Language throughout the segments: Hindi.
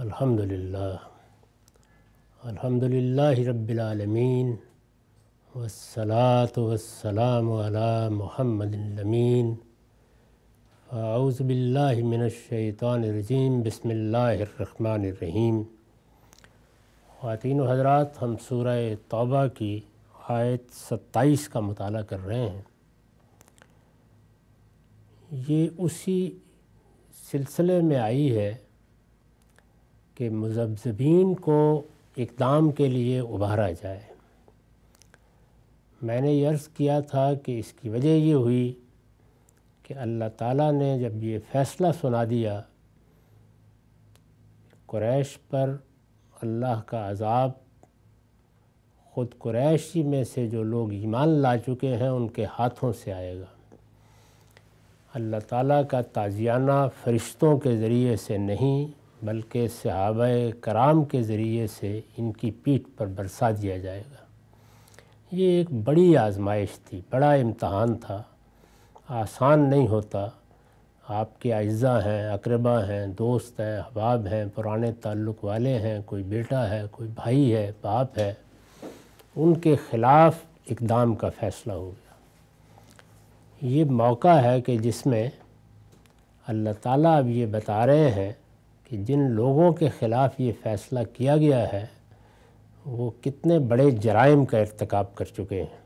अल्हम्दुलिल्लाहि रब्बिल आलमीन वस्सलातु वस्सलामु अला मुहम्मदिल अमीन। औज़ु बिल्लाहि मिनश शैतानिर रजीम। बिस्मिल्लाहिर रहमानिर रहीम। ख़वातीन हज़रात, हम सूरह तौबा की आयत 27 का मुताला कर रहे हैं। ये उसी सिलसिले में आई है कि मुज़ब्ज़बीन को इक़दाम के लिए उभारा जाए। मैंने ये अर्ज़ किया था कि इसकी वजह ये हुई कि अल्लाह ताला ने जब ये फ़ैसला सुना दिया, कुरैश पर अल्लाह का अज़ाब, ख़ुद कुरैश ही में से जो लोग ईमान ला चुके हैं उनके हाथों से आएगा। अल्लाह ताला का ताज़ियाना फ़रिश्तों के ज़रिए से नहीं बल्कि सहाबाए कराम के ज़रिए से इनकी पीठ पर बरसा दिया जाएगा। ये एक बड़ी आज़माइश थी, बड़ा इम्तहान था, आसान नहीं होता। आपके अज्जा हैं, अकरबा हैं, दोस्त हैं, अहबाब हैं, पुराने ताल्लुक़ वाले हैं, कोई बेटा है, कोई भाई है, बाप है, उनके ख़िलाफ़ इक़दाम का फ़ैसला हो गया। ये मौका है कि जिसमें अल्लाह ताला अब ये बता रहे हैं कि जिन लोगों के ख़िलाफ़ ये फ़ैसला किया गया है वो कितने बड़े जराइम का इर्तिकाब कर चुके हैं,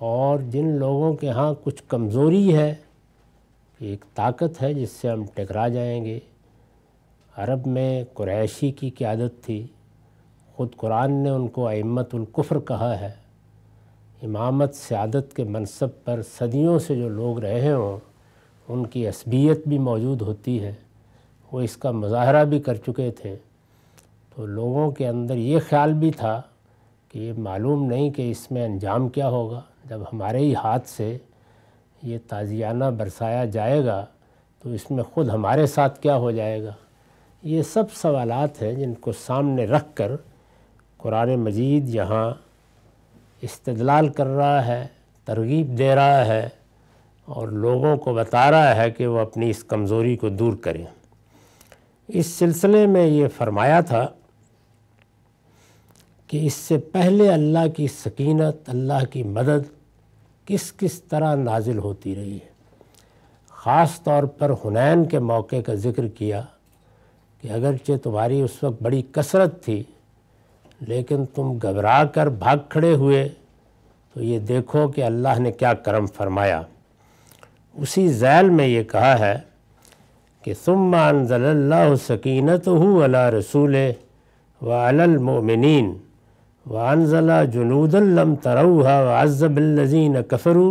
और जिन लोगों के यहाँ कुछ कमज़ोरी है, एक ताकत है जिससे हम टकरा जाएंगे। अरब में कुरैशी की क़यादत थी, ख़ुद कुरान ने उनको अइम्मतुल कुफ़्र कहा है। इमामत सयादत के मनसब पर सदियों से जो लोग रहे हों उनकी असबियत भी मौजूद होती है, वो इसका मुज़ाहरा भी कर चुके थे। तो लोगों के अंदर ये ख्याल भी था कि ये मालूम नहीं कि इसमें अंजाम क्या होगा। जब हमारे ही हाथ से ये ताज़ियाना बरसाया जाएगा तो इसमें ख़ुद हमारे साथ क्या हो जाएगा। ये सब सवालात हैं जिनको सामने रख कर कुरान मजीद यहाँ इस्तिदलाल कर रहा है, तरगीब दे रहा है और लोगों को बता रहा है कि वो अपनी इस कमज़ोरी को दूर करें। इस सिलसिले में ये फ़रमाया था कि इससे पहले अल्लाह की सकीनत, अल्लाह की मदद किस किस तरह नाजिल होती रही है। ख़ास तौर पर हुनैन के मौके का ज़िक्र किया कि अगरचे तुम्हारी उस वक्त बड़ी कसरत थी लेकिन तुम घबरा कर भाग खड़े हुए, तो ये देखो कि अल्लाह ने क्या करम फरमाया। उसी ज़ैल में ये कहा है कि सुम्मा अंज़लल्लाहु सकीनतहू अला रसूले व अलल मोमिनीन व अंज़ला जुनूदन लम तरौहा व अज़्ज़बल्लज़ीन कफ़रू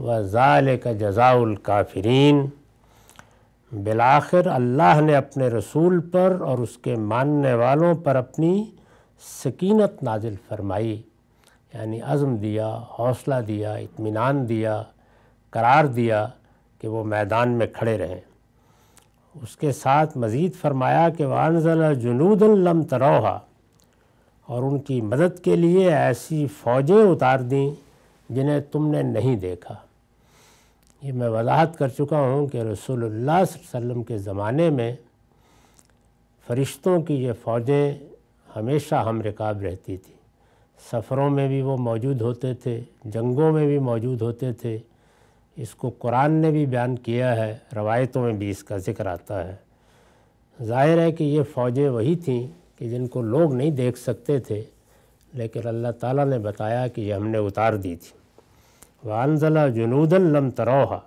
व ज़ालिका जज़ाउल काफ़िरीन। बिलाखिर अल्लाह ने अपने रसूल पर और उसके मानने वालों पर अपनी सकीनत नाजिल फरमाई, यानी अज़म दिया, हौसला दिया, इत्मीनान दिया, करार दिया कि वो मैदान में खड़े रहें। उसके साथ मज़ीद फरमाया कि वानज़ला जुनूदन लम तरौहा, और उनकी मदद के लिए ऐसी फ़ौजें उतार दीं जिन्हें तुमने नहीं देखा। ये मैं वजाहत कर चुका हूँ कि रसूलुल्लाह सल्लल्लाहु अलैहि वसल्लम के ज़माने में फ़रिश्तों की ये फ़ौजें हमेशा हम रिकाब रहती थी। सफ़रों में भी वो मौजूद होते थे, जंगों में भी मौजूद होते थे। इसको कुरान ने भी बयान किया है, रवायतों में भी इसका ज़िक्र आता है। ज़ाहिर है कि ये फ़ौजें वही थीं कि जिनको लोग नहीं देख सकते थे, लेकिन अल्लाह ताला ने बताया कि ये हमने उतार दी थी। वानज़ला जुनूदन लम तरौहा,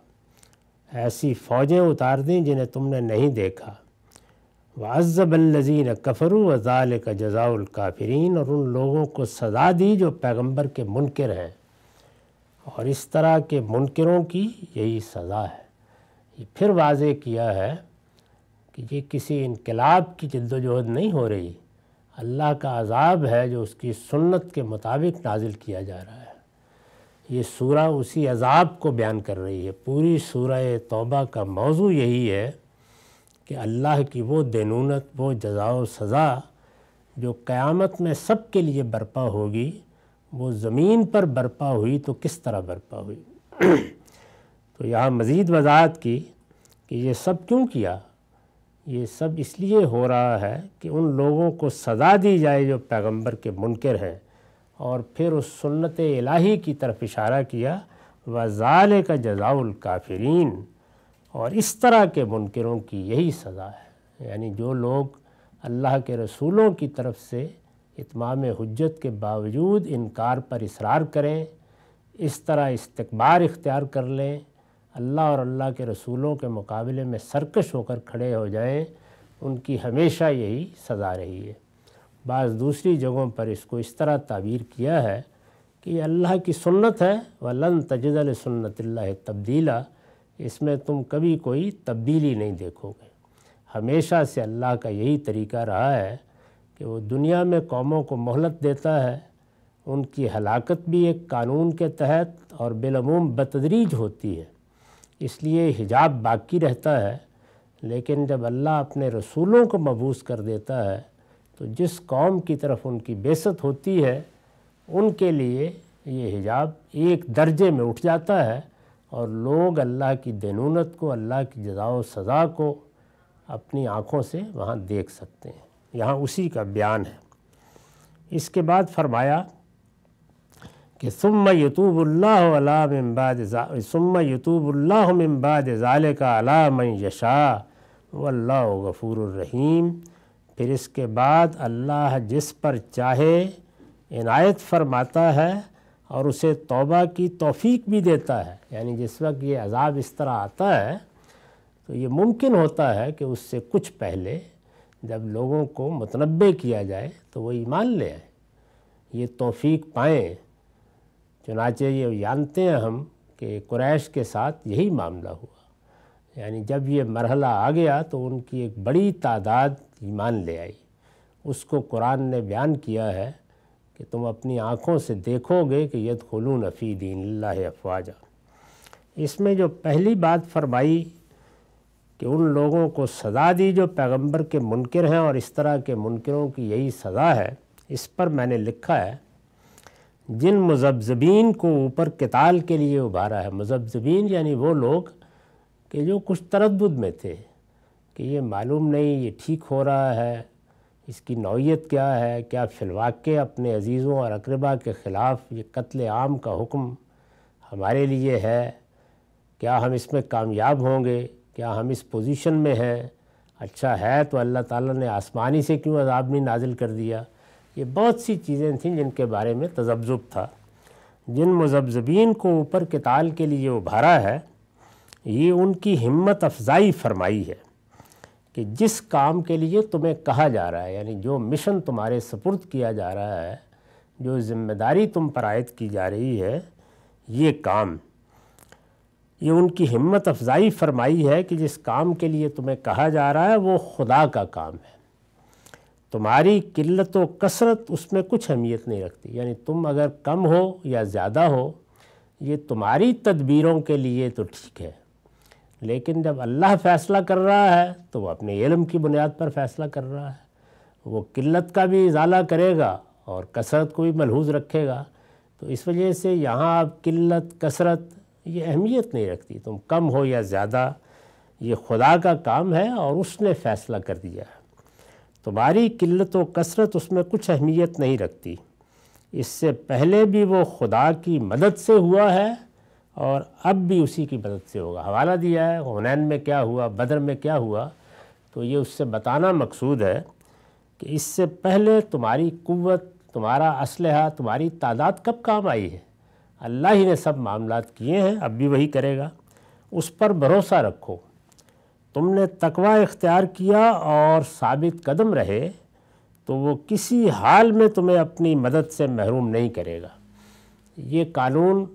ऐसी फ़ौजें उतार दीं जिन्हें तुमने नहीं देखा। वअज़्ज़बल्लज़ीन कफ़रू व ज़ालिका जज़ाउल काफ़िरीन, और उन लोगों को सज़ा दी जो पैगम्बर के मुनकिर हैं, और इस तरह के मुनकिरों की यही सज़ा है। ये फिर वाज़े किया है कि ये किसी इनकलाब की जद्दोजहद नहीं हो रही, अल्लाह का अज़ाब है जो उसकी सुन्नत के मुताबिक नाजिल किया जा रहा है। ये सूरह उसी अज़ाब को बयान कर रही है। पूरी सूरह तौबा का मौजू यही है कि अल्लाह की वो देनूनत, वो जज़ा व सज़ा जो क़यामत में सब के लिए बरपा होगी, वो ज़मीन पर बरपा हुई तो किस तरह बरपा हुई। तो यहाँ मज़ीद वजाहत की कि ये सब क्यों किया, ये सब इसलिए हो रहा है कि उन लोगों को सज़ा दी जाए जो पैगंबर के मुनकर हैं। और फिर उस सुन्नत इलाही की तरफ इशारा किया, वज़ाले का जज़ाउल काफिरीन, और इस तरह के मुनकरों की यही सज़ा है। यानी जो लोग अल्लाह के रसूलों की तरफ से इत्माम हुज्जत के बावजूद इनकार पर इसरार करें, इस तरह इस्तिकबार इख्तियार कर लें, अल्लाह और अल्लाह के रसूलों के मुकाबले में सरकश होकर खड़े हो जाएं, उनकी हमेशा यही सज़ा रही है। बाज़ दूसरी जगहों पर इसको इस तरह ताबीर किया है कि अल्लाह की सुन्नत है, वलन तजिद लिसुन्नतिल्लाह तब्दीला, इसमें तुम कभी कोई तब्दीली नहीं देखोगे। हमेशा से अल्लाह का यही तरीका रहा है कि वो दुनिया में कौमों को मोहलत देता है, उनकी हलाकत भी एक कानून के तहत और बिलअमूम बतदरीज होती है, इसलिए हिजाब बाकी रहता है। लेकिन जब अल्लाह अपने रसूलों को मबूस कर देता है तो जिस कौम की तरफ उनकी बेइज्जत होती है उनके लिए ये हिजाब एक दर्जे में उठ जाता है और लोग अल्लाह की दनूनत को, अल्लाह की जज़ा व सज़ा को अपनी आँखों से वहाँ देख सकते हैं। यहाँ उसी का बयान है। इसके बाद फरमाया कि सुम्मा यतूबुल्लाहु मिन बाद ज़ालिका अला मन यशा वल्लाहु गफूरुर रहीम। फिर इसके बाद अल्लाह जिस पर चाहे इनायत फरमाता है और उसे तौबा की तौफीक भी देता है। यानी जिस वक्त ये अजाब इस तरह आता है तो ये मुमकिन होता है कि उससे कुछ पहले जब लोगों को मुतनब्बे किया जाए तो वो ईमान ले आए, ये तौफीक पाएँ। चुनाचे ये जानते हैं हम कि कुरैश के साथ यही मामला हुआ। यानी जब ये मरहला आ गया तो उनकी एक बड़ी तादाद ईमान ले आई। उसको कुरान ने बयान किया है कि तुम अपनी आँखों से देखोगे कि यदखुलून फी दीनिल्लाह अफवाजा। इसमें जो पहली बात फरमाई कि उन लोगों को सज़ा दी जो पैगंबर के मुनकर हैं और इस तरह के मुनकरों की यही सज़ा है, इस पर मैंने लिखा है जिन मुज़ब्ज़बीन को ऊपर किताल के लिए उभारा है। मुज़ब्ज़बीन यानी वो लोग कि जो कुछ तरद्दुद में थे कि ये मालूम नहीं ये ठीक हो रहा है, इसकी नौयत क्या है, क्या फिलवाक़े अपने अजीज़ों और अकरबा के ख़िलाफ़ ये कत्ल आम का हुक्म हमारे लिए है, क्या हम इसमें कामयाब होंगे, क्या हम इस पोजीशन में हैं, अच्छा है तो अल्लाह ताला ने आसमानी से क्यों अज़ाब नहीं नाजिल कर दिया। ये बहुत सी चीज़ें थीं जिनके बारे में तज़ब्ज़ुब था। जिन मुज़ब्ज़बीन को ऊपर किताल के लिए उभारा है, ये उनकी हिम्मत अफजाई फरमाई है कि जिस काम के लिए तुम्हें कहा जा रहा है, यानी जो मिशन तुम्हारे सपुर्द किया जा रहा है, जो ज़िम्मेदारी तुम पर आयद की जा रही है, ये काम, ये उनकी हिम्मत अफजाई फरमाई है कि जिस काम के लिए तुम्हें कहा जा रहा है वो खुदा का काम है, तुम्हारी किल्लत व कसरत उसमें कुछ अहमियत नहीं रखती। यानी तुम अगर कम हो या ज़्यादा हो ये तुम्हारी तदबीरों के लिए तो ठीक है, लेकिन जब अल्लाह फ़ैसला कर रहा है तो वो अपने इल्म की बुनियाद पर फ़ैसला कर रहा है। वो किल्लत का भी इजाला करेगा और कसरत को भी मलहूज़ रखेगा। तो इस वजह से यहाँ आप किल्लत कसरत ये अहमियत नहीं रखती, तुम कम हो या ज़्यादा, ये खुदा का काम है और उसने फ़ैसला कर दिया है। तुम्हारी किल्लत व कसरत उसमें कुछ अहमियत नहीं रखती। इससे पहले भी वो खुदा की मदद से हुआ है और अब भी उसी की मदद से होगा। हवाला दिया है हुनैन में क्या हुआ, बदर में क्या हुआ, तो ये उससे बताना मकसूद है कि इससे पहले तुम्हारी कुव्वत, तुम्हारा असलहा, तुम्हारी तादाद कब काम आई है। अल्लाह ही ने सब मामलात किए हैं, अब भी वही करेगा, उस पर भरोसा रखो। तुमने तकवा इख्तियार किया और साबित कदम रहे तो वो किसी हाल में तुम्हें अपनी मदद से महरूम नहीं करेगा। ये कानून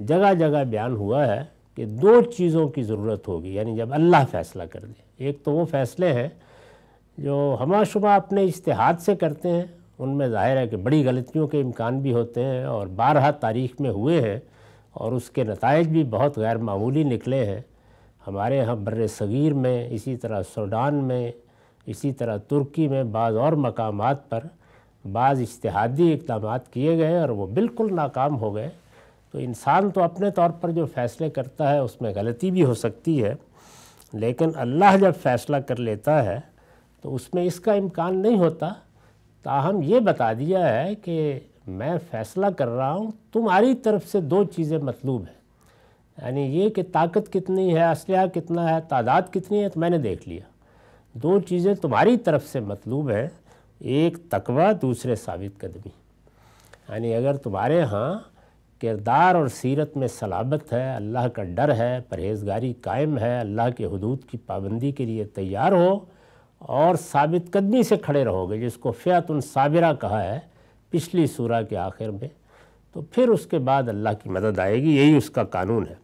जगह जगह बयान हुआ है कि दो चीज़ों की ज़रूरत होगी, यानी जब अल्लाह फ़ैसला कर दे। एक तो वो फ़ैसले हैं जो हमाशुमा अपने इज्तिहाद से करते हैं, उनमें ज़ाहिर है कि बड़ी गलतियों के इम्कान भी होते हैं और बारहा तारीख़ में हुए हैं और उसके नताइज भी बहुत गैर मामूली निकले हैं। हमारे यहाँ बर्र सगीर में, इसी तरह सूडान में, इसी तरह तुर्की में, बाज़ और मकामात पर बाज़ इज्तिहादी इक़दामात किए गए और वो बिल्कुल नाकाम हो गए। तो इंसान तो अपने तौर पर जो फ़ैसले करता है उसमें गलती भी हो सकती है, लेकिन अल्लाह जब फ़ैसला कर लेता है तो उसमें इसका इम्कान नहीं होता। ताहम ये बता दिया है कि मैं फ़ैसला कर रहा हूँ, तुम्हारी तरफ से दो चीज़ें मतलूब हैं, यानी ये कि ताकत कितनी है, असलहा कितना है, तादाद कितनी है, तो मैंने देख लिया। दो चीज़ें तुम्हारी तरफ से मतलूब हैं, एक तकवा, दूसरे साबित कदमी। यानी अगर तुम्हारे यहाँ किरदार और सीरत में सलाबत है, अल्लाह का डर है, परहेज़गारी कायम है, अल्लाह के हदूद की पाबंदी के लिए तैयार हो और साबित कदमी से खड़े रहोगे, जिसको फ़ियतुन साबिरा कहा है पिछली सूरा के आखिर में, तो फिर उसके बाद अल्लाह की मदद आएगी, यही उसका कानून है।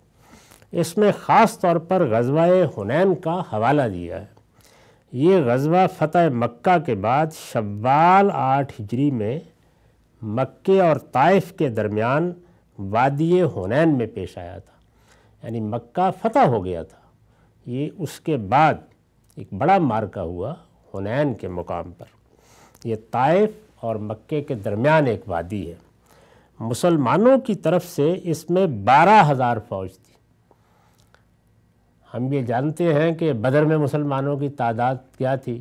इसमें ख़ास तौर पर ग़ज़वा-ए हुनैन का हवाला दिया है। ये ग़ज़वा फ़तह मक्का के बाद शव्वाल 8 हिजरी में मक्के और ताइफ़ के दरमियान वादी हुनैन में पेश आया था, यानी मक्का फ़तह हो गया था। ये उसके बाद एक बड़ा मार्का हुआ हुनैन के मुकाम पर। यह ताइफ और मक्के के दरमियान एक वादी है। मुसलमानों की तरफ से इसमें 12,000 फ़ौज थी। हम ये जानते हैं कि बदर में मुसलमानों की तादाद क्या थी,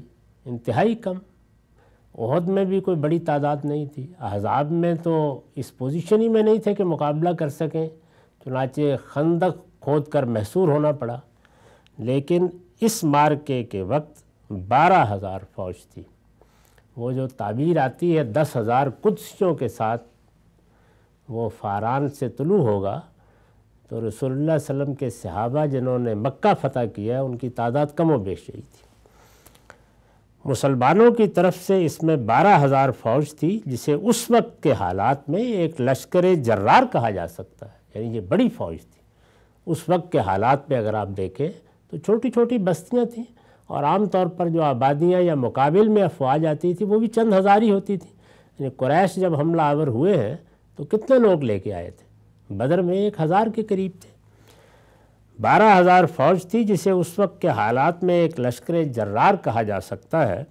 इंतहाई कम। ओहद में भी कोई बड़ी तादाद नहीं थी। अहज़ाब में तो इस पोजीशन ही में नहीं थे कि मुकाबला कर सकें, चुनाचे खंदक खोद कर महसूर होना पड़ा। लेकिन इस मार्के के वक्त 12,000 फ़ौज थी। वो जो ताबीर आती है 10,000 कुदसियों के साथ वो फारान से तुलू होगा, तो रसूलुल्लाह सल्लम के सहाबा जिन्होंने मक्का फ़तह किया उनकी तादाद कम व बेश रही थी। मुसलमानों की तरफ से इसमें 12,000 फ़ौज थी, जिसे उस वक्त के हालात में एक लश्कर जर्रार कहा जा सकता है, यानी ये बड़ी फ़ौज थी। उस वक्त के हालात में अगर आप देखें तो छोटी छोटी बस्तियां थीं और आम तौर पर जो आबादियां या मुकाबिल में अफवाज आती थी वो भी चंद हज़ार ही होती थी। यानी कुरैश जब हमला आवर हुए हैं तो कितने लोग लेके आए थे, बदर में 1,000 के करीब थे। 12,000 फ़ौज थी जिसे उस वक्त के हालात में एक लश्कर जर्रार कहा जा सकता है।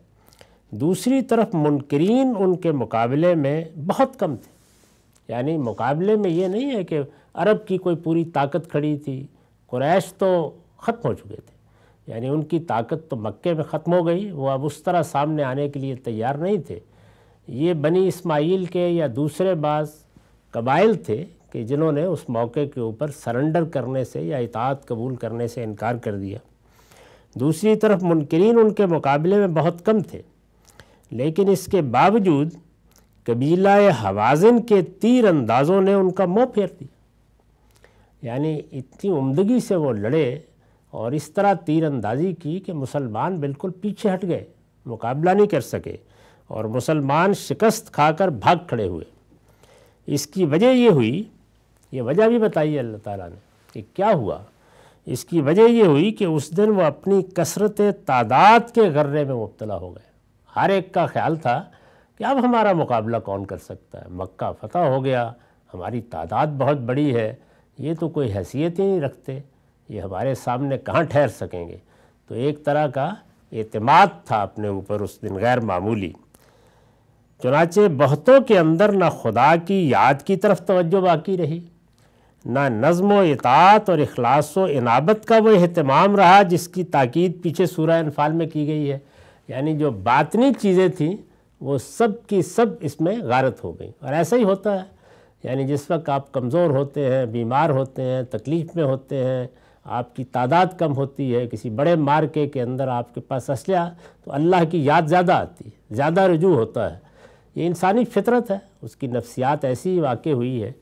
दूसरी तरफ मुनकरीन उनके मुकाबले में बहुत कम थे। यानी मुकाबले में ये नहीं है कि अरब की कोई पूरी ताकत खड़ी थी, कुरैश तो ख़त्म हो चुके थे, यानी उनकी ताकत तो मक्के में ख़त्म हो गई, वो अब उस तरह सामने आने के लिए तैयार नहीं थे। ये बनी इस्माइल के या दूसरे बाज़ कबाइल थे कि जिन्होंने उस मौके के ऊपर सरेंडर करने से या इताअत कबूल करने से इनकार कर दिया। दूसरी तरफ मुनकिरीन उनके मुकाबले में बहुत कम थे, लेकिन इसके बावजूद कबीला हवाज़िन के तीर अंदाज़ों ने उनका मुँह फेर दिया। यानी इतनी उम्दगी से वो लड़े और इस तरह तीर अंदाज़ी की कि मुसलमान बिल्कुल पीछे हट गए, मुकाबला नहीं कर सके और मुसलमान शिकस्त खाकर भाग खड़े हुए। इसकी वजह ये हुई, ये वजह भी बताई अल्लाह ताला ने कि क्या हुआ। इसकी वजह ये हुई कि उस दिन वो अपनी कसरत तादाद के गर्रे में मुब्तला हो गए। हर एक का ख्याल था कि अब हमारा मुकाबला कौन कर सकता है, मक्का फ़तह हो गया, हमारी तादाद बहुत बड़ी है, ये तो कोई हैसियत ही नहीं रखते, ये हमारे सामने कहाँ ठहर सकेंगे। तो एक तरह का एतमाद था अपने ऊपर उस दिन गैर मामूली। चुनाचे बहुतों के अंदर ना खुदा की याद की तरफ तवज्जो बाकी रही, ना नज़्म व इताअत और इखलास व इनाबत का वो एहतमाम रहा जिसकी ताकीद पीछे सूरह अनफाल में की गई है। यानी जो बातनी चीज़ें थीं वो सब की सब इसमें गारत हो गई। और ऐसा ही होता है, यानी जिस वक्त आप कमज़ोर होते हैं, बीमार होते हैं, तकलीफ़ में होते हैं, आपकी तादाद कम होती है, किसी बड़े मार्के के अंदर आपके पास असलहा, तो अल्लाह की याद ज़्यादा आती है, ज़्यादा रुजू होता है। ये इंसानी फितरत है, उसकी नफ्सियात ऐसी ही वाक़ हुई है।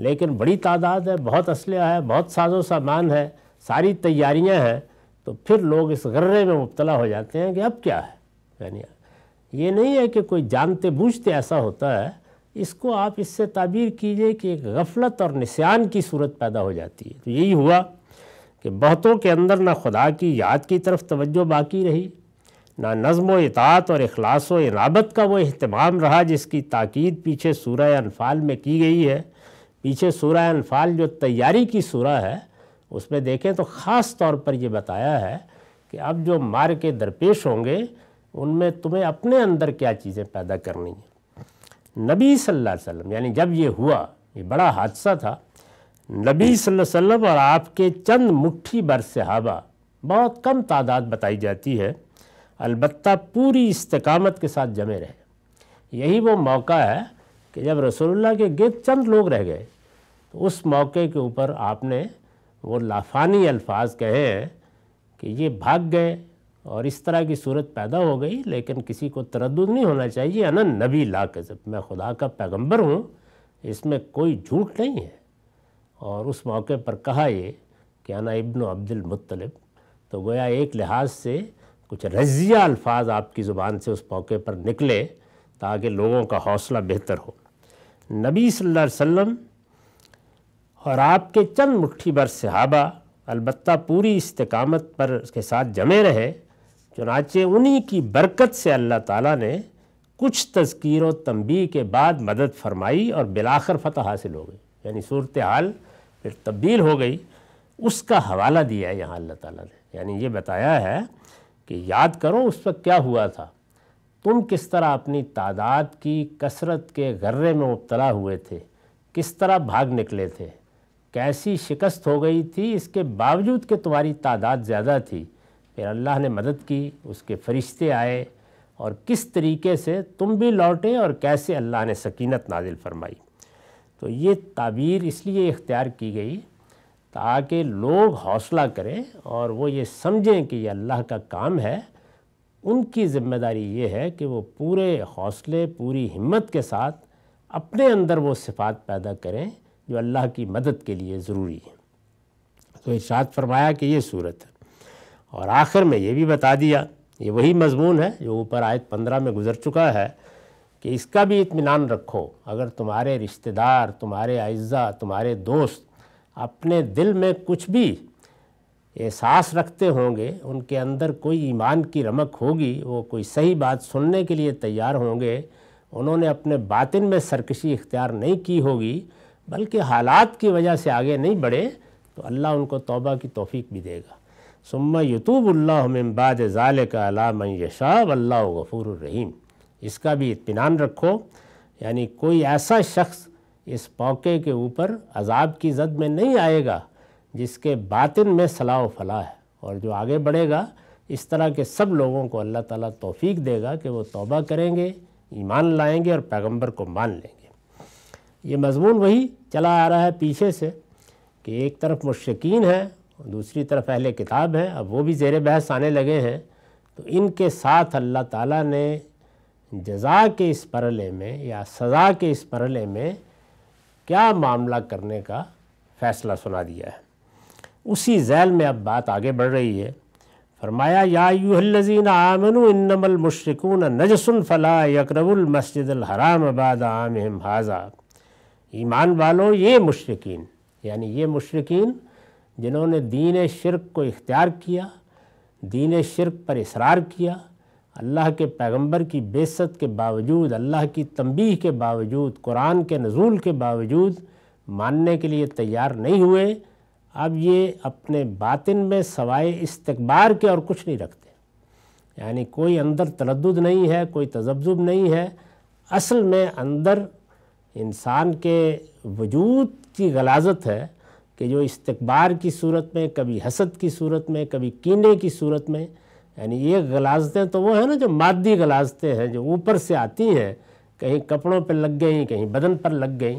लेकिन बड़ी तादाद है, बहुत असलहा है, बहुत साजो सामान है, सारी तैयारियां हैं, तो फिर लोग इस गर्रे में मुब्तला हो जाते हैं कि अब क्या है। यानी ये नहीं है कि कोई जानते बूझते ऐसा होता है, इसको आप इससे ताबीर कीजिए कि एक गफलत और निस्यान की सूरत पैदा हो जाती है। तो यही हुआ कि बहुतों के अंदर ना खुदा की याद की तरफ तवज्जो बाकी रही, ना नज़्म व इताअत और इखलास व इनाबत का वो एहतमाम रहा जिसकी ताकीद पीछे सूरह अनफाल में की गई है। पीछे सूरह अनफाल जो तैयारी की सूरह है उसमें देखें तो ख़ास तौर पर ये बताया है कि अब जो मार के दरपेश होंगे उनमें तुम्हें अपने अंदर क्या चीज़ें पैदा करनी हैं। नबी सल्लल्लाहु अलैहि वसल्लम, यानी जब ये हुआ, ये बड़ा हादसा था, नबी सल्लल्लाहु अलैहि वसल्लम और आपके चंद मुट्ठी भर सहाबा बहुत कम तादाद बताई जाती है, अलबत्ता पूरी इस्तिकामत के साथ जमे रहे। यही वो मौका है कि जब रसूलुल्लाह के गिर्द चंद लोग रह गए, तो उस मौके के ऊपर आपने वो लाफानी अल्फाज कहे हैं कि ये भाग गए और इस तरह की सूरत पैदा हो गई। लेकिन किसी को तरद्दुद नहीं होना चाहिए, अना नबी ला के जब मैं खुदा का पैगंबर हूँ, इसमें कोई झूठ नहीं है। और उस मौके पर कहा ये कि अना इब्न अब्दुल मुत्तलिब, तो गोया एक लिहाज से कुछ रज़िया अल्फाज आपकी ज़ुबान से उस मौके पर निकले ताकि लोगों का हौसला बेहतर हो। नबी सल्लल्लाहु अलैहि वसल्लम और आपके चंद मुट्ठी भर सहाबा अलबत्ता पूरी इस्तिकामत पर के साथ जमे रहे, चुनाचे उन्हीं की बरकत से अल्लाह ताला ने कुछ तज़कीर और तंबीह के बाद मदद फरमाई और बिलाखर फतह हासिल हो गई। यानी सूरत हाल फिर तब्दील हो गई, उसका हवाला दिया है यहाँ अल्लाह ताला ने। यानी ये बताया है कि याद करो उस वक्त क्या हुआ था, तुम किस तरह अपनी तादाद की कसरत के गर्रे में मुब्तला हुए थे, किस तरह भाग निकले थे, कैसी शिकस्त हो गई थी, इसके बावजूद कि तुम्हारी तादाद ज़्यादा थी। फिर अल्लाह ने मदद की, उसके फरिश्ते आए और किस तरीके से तुम भी लौटे और कैसे अल्लाह ने सकीनत नाजिल फरमाई। तो ये ताबीर इसलिए इख्तियार की गई ताकि लोग हौसला करें और वो ये समझें कि ये अल्लाह का काम है। उनकी ज़िम्मेदारी ये है कि वो पूरे हौसले पूरी हिम्मत के साथ अपने अंदर वो सिफात पैदा करें जो अल्लाह की मदद के लिए ज़रूरी है। तो इरशाद फरमाया कि ये सूरत है और आखिर में ये भी बता दिया, ये वही मज़मून है जो ऊपर आयत 15 में गुज़र चुका है कि इसका भी इत्मीनान रखो। अगर तुम्हारे रिश्तेदार, तुम्हारे अइज़्ज़ा, तुम्हारे दोस्त अपने दिल में कुछ भी एहसास रखते होंगे, उनके अंदर कोई ईमान की रमक होगी, वो कोई सही बात सुनने के लिए तैयार होंगे, उन्होंने अपने बातिन में सरकशी इख्तियार नहीं की होगी, बल्कि हालात की वजह से आगे नहीं बढ़े, तो अल्लाह उनको तौबा की तौफीक भी देगा। सुम्मा युतूबुल्लाहु मिन बाद ज़ालिका अला मन यशा वल्लाहु गफूरुर रहीम। इसका भी इत्मीनान रखो, यानी कोई ऐसा शख्स इस मौके के ऊपर अजाब की जद में नहीं आएगा जिसके बातिन में सलाह व फलाह है, और जो आगे बढ़ेगा इस तरह के सब लोगों को अल्लाह ताला तौफीक देगा कि वो तौबा करेंगे, ईमान लाएंगे और पैगंबर को मान लेंगे। ये मज़मून वही चला आ रहा है पीछे से कि एक तरफ मुश्किन है, दूसरी तरफ अहले किताब हैं, अब वो भी ज़ेर बहस आने लगे हैं। तो इनके साथ अल्लाह ताला ने जज़ा के इस परले में या सज़ा के इस परले में क्या मामला करने का फ़ैसला सुना दिया है। उसी झैल में अब बात आगे बढ़ रही है। फरमाया या अय्युहल्लज़ीना आमनू इन्नमल मुश्रिकूना नजसुन फला यक़रबुल मस्जिदल हराम बाद आमिहिम हाज़ा। ईमान वालों, ये मुश्रिकीन, यानी ये मुश्रिकीन जिन्होंने दीन शिरक को इख्तियार किया, दीन शिरक पर इसरार किया, अल्लाह के पैगंबर की बेइज्जत के बावजूद, अल्लाह की तंबीह के बावजूद, कुरान के नज़ूल के बावजूद मानने के लिए तैयार नहीं हुए, अब ये अपने बातिन में सवाए इस्तिकबार के और कुछ नहीं रखते। यानी कोई अंदर तरद्दुद नहीं है, कोई तज़ब्ज़ुब नहीं है, असल में अंदर इंसान के वजूद की गलाज़त है कि जो इस्तिकबार की सूरत में, कभी हसद की सूरत में, कभी कीने की सूरत में, यानी ये गलाज़तें तो वो है ना जो मादी गलाज़तें हैं, जो ऊपर से आती हैं, कहीं कपड़ों पर लग गई, कहीं बदन पर लग गई।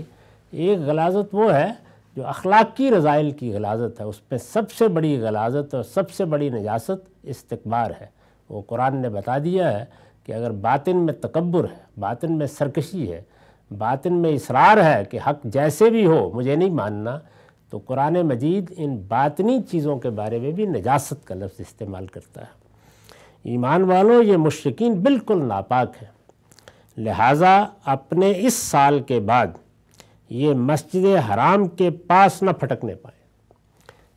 एक गलाज़त वो है जो अखलाकी रज़ाइल की गलाज़त है, उसमें सबसे बड़ी गलाज़त और सबसे बड़ी नजास्त इस्तिकबार है। वो कुरान ने बता दिया है कि अगर बातिन में तकब्बुर है, बातिन में सरकशी है, बातिन में इसरार है कि हक़ जैसे भी हो मुझे नहीं मानना, तो कुरान मजीद इन बातनी चीज़ों के बारे में भी नजास्त का लफ्ज़ इस्तेमाल करता है। ईमान वालों, ये मुश्रिकीन बिल्कुल नापाक हैं, लिहाजा अपने इस साल के बाद ये मस्जिद हराम के पास न फटकने पाए।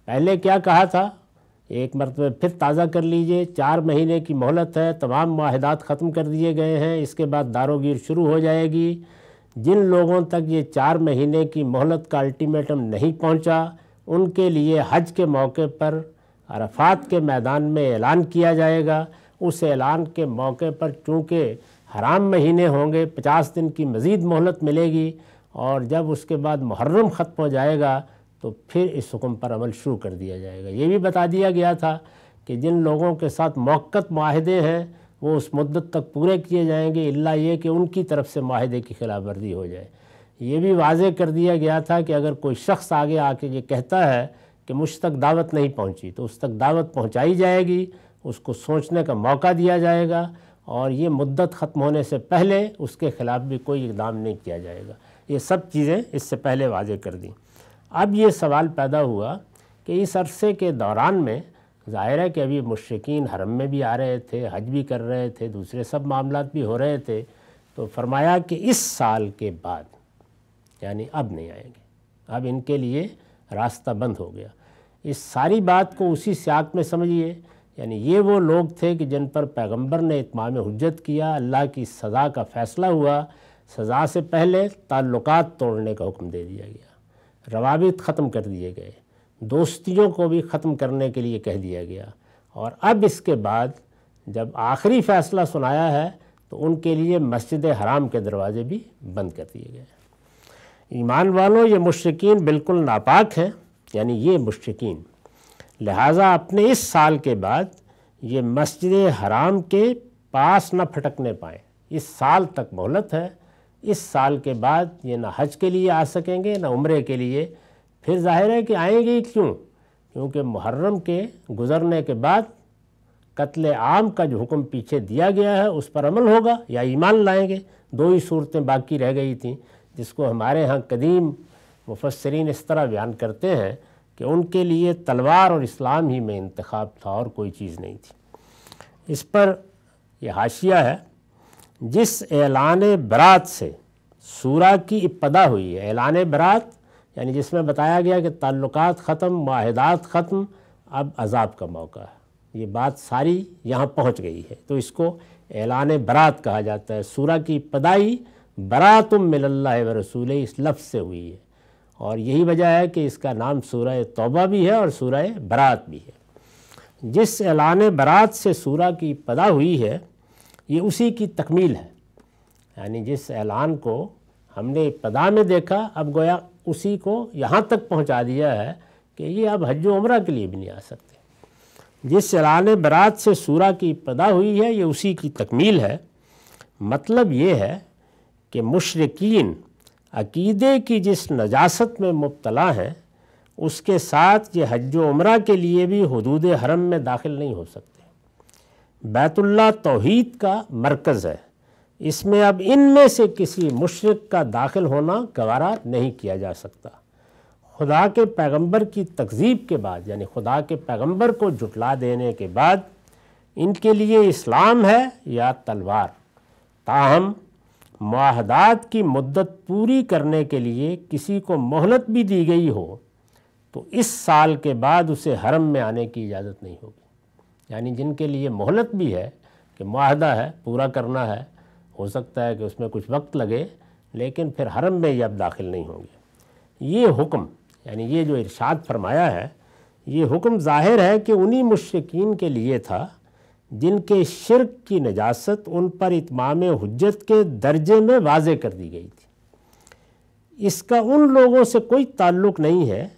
पहले क्या कहा था, एक मरतबे फिर ताज़ा कर लीजिए, 4 महीने की मोहलत है, तमाम मुआहदात ख़त्म कर दिए गए हैं, इसके बाद दारोगीर शुरू हो जाएगी। जिन लोगों तक ये 4 महीने की मोहलत का अल्टीमेटम नहीं पहुंचा, उनके लिए हज के मौके पर अरफात के मैदान में ऐलान किया जाएगा। उस ऐलान के मौके पर चूँकि हराम महीने होंगे, 50 दिन की मज़ीद मोहलत मिलेगी, और जब उसके बाद मुहर्रम ख़त्म हो जाएगा तो फिर इस हुक्म पर अमल शुरू कर दिया जाएगा। ये भी बता दिया गया था कि जिन लोगों के साथ मौक़त माहदे हैं वो उस मुद्दत तक पूरे किए जाएंगे, इल्ला ये कि उनकी तरफ से माहदे की खिलाफ वर्जी हो जाए। ये भी वाज़े कर दिया गया था कि अगर कोई शख्स आगे आके ये कहता है कि मुझ तक दावत नहीं पहुँची तो उस तक दावत पहुँचाई जाएगी, उसको सोचने का मौका दिया जाएगा और ये मुद्दत ख़त्म होने से पहले उसके ख़िलाफ़ भी कोई इक़दाम नहीं किया जाएगा। ये सब चीज़ें इससे पहले वाज़े कर दी। अब ये सवाल पैदा हुआ कि इस अरसे के दौरान में ज़ाहिर है कि अभी मुश्रिकीन हरम में भी आ रहे थे, हज भी कर रहे थे, दूसरे सब मामलात भी हो रहे थे, तो फरमाया कि इस साल के बाद यानी अब नहीं आएंगे, अब इनके लिए रास्ता बंद हो गया। इस सारी बात को उसी सियाक में समझिए, यानी ये वो लोग थे कि जिन पर पैगंबर ने इत्माम हुज्जत किया, अल्लाह की सज़ा का फ़ैसला हुआ, सज़ा से पहले ताल्लुकात तोड़ने का हुक्म दे दिया गया, रवाबित ख़त्म कर दिए गए, दोस्तियों को भी ख़त्म करने के लिए कह दिया गया। और अब इसके बाद जब आखिरी फ़ैसला सुनाया है तो उनके लिए मस्जिद हराम के दरवाज़े भी बंद कर दिए गए। ईमान वालों, ये मुश्रिकीन बिल्कुल नापाक हैं, यानी ये मुश्रिकीन, लिहाजा अपने इस साल के बाद ये मस्जिद हराम के पास न फटकने पाएँ। इस साल तक मोहलत है, इस साल के बाद ये ना हज के लिए आ सकेंगे ना उम्रे के लिए। फिर जाहिर है कि आएंगे क्यों? क्योंकि मुहर्रम के गुज़रने के बाद कत्ले आम का जो हुक्म पीछे दिया गया है उस पर अमल होगा या ईमान लाएंगे। दो ही सूरतें बाकी रह गई थी, जिसको हमारे यहाँ कदीम मुफस्सरीन इस तरह बयान करते हैं कि उनके लिए तलवार और इस्लाम ही में इंतखाब था और कोई चीज़ नहीं थी। इस पर यह हाशिया है, जिस ऐलान बरात से सूरा की इब्तदा हुई है, ऐलान बरात यानी जिसमें बताया गया कि ताल्लुकात ख़त्म, मुआहिदात ख़त्म, अब अजाब का मौका है, ये बात सारी यहाँ पहुँच गई है, तो इसको ऐलान बरात कहा जाता है। सूरा की इब्तदाई बरातुम मिनल्लाहि व रसूलिही इस लफ्ज़ से हुई है और यही वजह है कि इसका नाम सूरह तौबा भी है और सूरह बरात भी है। जिस ऐलान बरात से सूरह की इब्तदा हुई है ये उसी की तकमील है, यानी जिस ऐलान को हमने इब्तदा में देखा अब गोया उसी को यहाँ तक पहुँचा दिया है कि ये अब हज व उमरा के लिए भी नहीं आ सकते। जिस ऐलान बरात से सूरह की इब्तदा हुई है ये उसी की तकमील है। मतलब ये है कि मुश्रिकीन अकीदे की जिस नजासत में मुब्तला हैं उसके साथ ये हज व उमरा के लिए भी हुदूद हरम में दाखिल नहीं हो सकते। बैतुल्ला तौहीद का मरकज़ है, इसमें अब इनमें से किसी मुशरिक का दाखिल होना गवारा नहीं किया जा सकता। खुदा के पैगंबर की तकज़ीब के बाद, यानी खुदा के पैगंबर को जुटला देने के बाद इनके लिए इस्लाम है या तलवार। ताहम मुआहदात की मुद्दत पूरी करने के लिए किसी को मोहलत भी दी गई हो तो इस साल के बाद उसे हरम में आने की इजाज़त नहीं होगी। यानी जिनके लिए मोहलत भी है कि मुआहदा है पूरा करना है, हो सकता है कि उसमें कुछ वक्त लगे लेकिन फिर हरम में ये अब दाखिल नहीं होंगे। ये हुक्म यानी ये जो इरशाद फरमाया है ये हुक्म ज़ाहिर है कि उन्हीं मुश्रिकीन के लिए था जिनके शिर्क की नजासत उन पर इत्मामे हुज्जत के दर्जे में वाज़े कर दी गई थी। इसका उन लोगों से कोई ताल्लुक़ नहीं है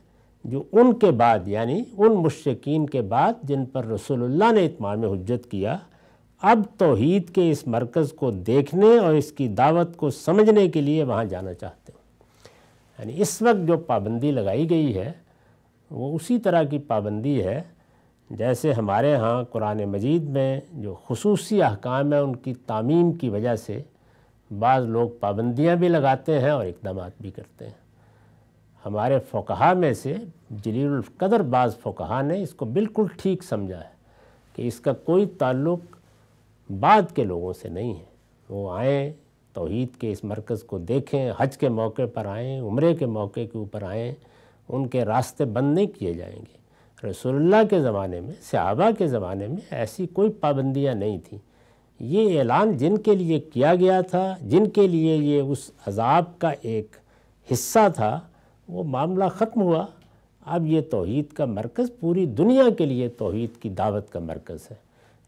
जो उनके बाद यानी उन मुश्रिकीन के बाद जिन पर रसूलुल्लाह ने इत्मामे हुज्जत किया, अब तौहीद के इस मरकज़ को देखने और इसकी दावत को समझने के लिए वहाँ जाना चाहते हैं। यानी इस वक्त जो पाबंदी लगाई गई है वो उसी तरह की पाबंदी है जैसे हमारे यहाँ कुरान मजीद में जो खुसूसी अहकाम है उनकी तामीम की वजह से बाज़ लोग पाबंदियाँ भी लगाते हैं और इक़दामात भी करते हैं। हमारे फ़ुक़हा में से जलील क़दर बाज़ फ़ुक़हा ने इसको बिल्कुल ठीक समझा है कि इसका कोई ताल्लुक़ बाद के लोगों से नहीं है। वो आएँ, तौहीद के इस मरकज़ को देखें, हज के मौके पर आएँ, उम्रे के मौके के ऊपर आएँ, उनके रास्ते बंद नहीं किए जाएंगे। रसूलुल्लाह के ज़माने में, सहाबा के ज़माने में ऐसी कोई पाबंदियाँ नहीं थी। ये ऐलान जिनके लिए किया गया था, जिनके लिए ये उस अजाब का एक हिस्सा था, वो मामला ख़त्म हुआ। अब ये तौहीद का मरकज़ पूरी दुनिया के लिए तौहीद की दावत का मरकज़ है,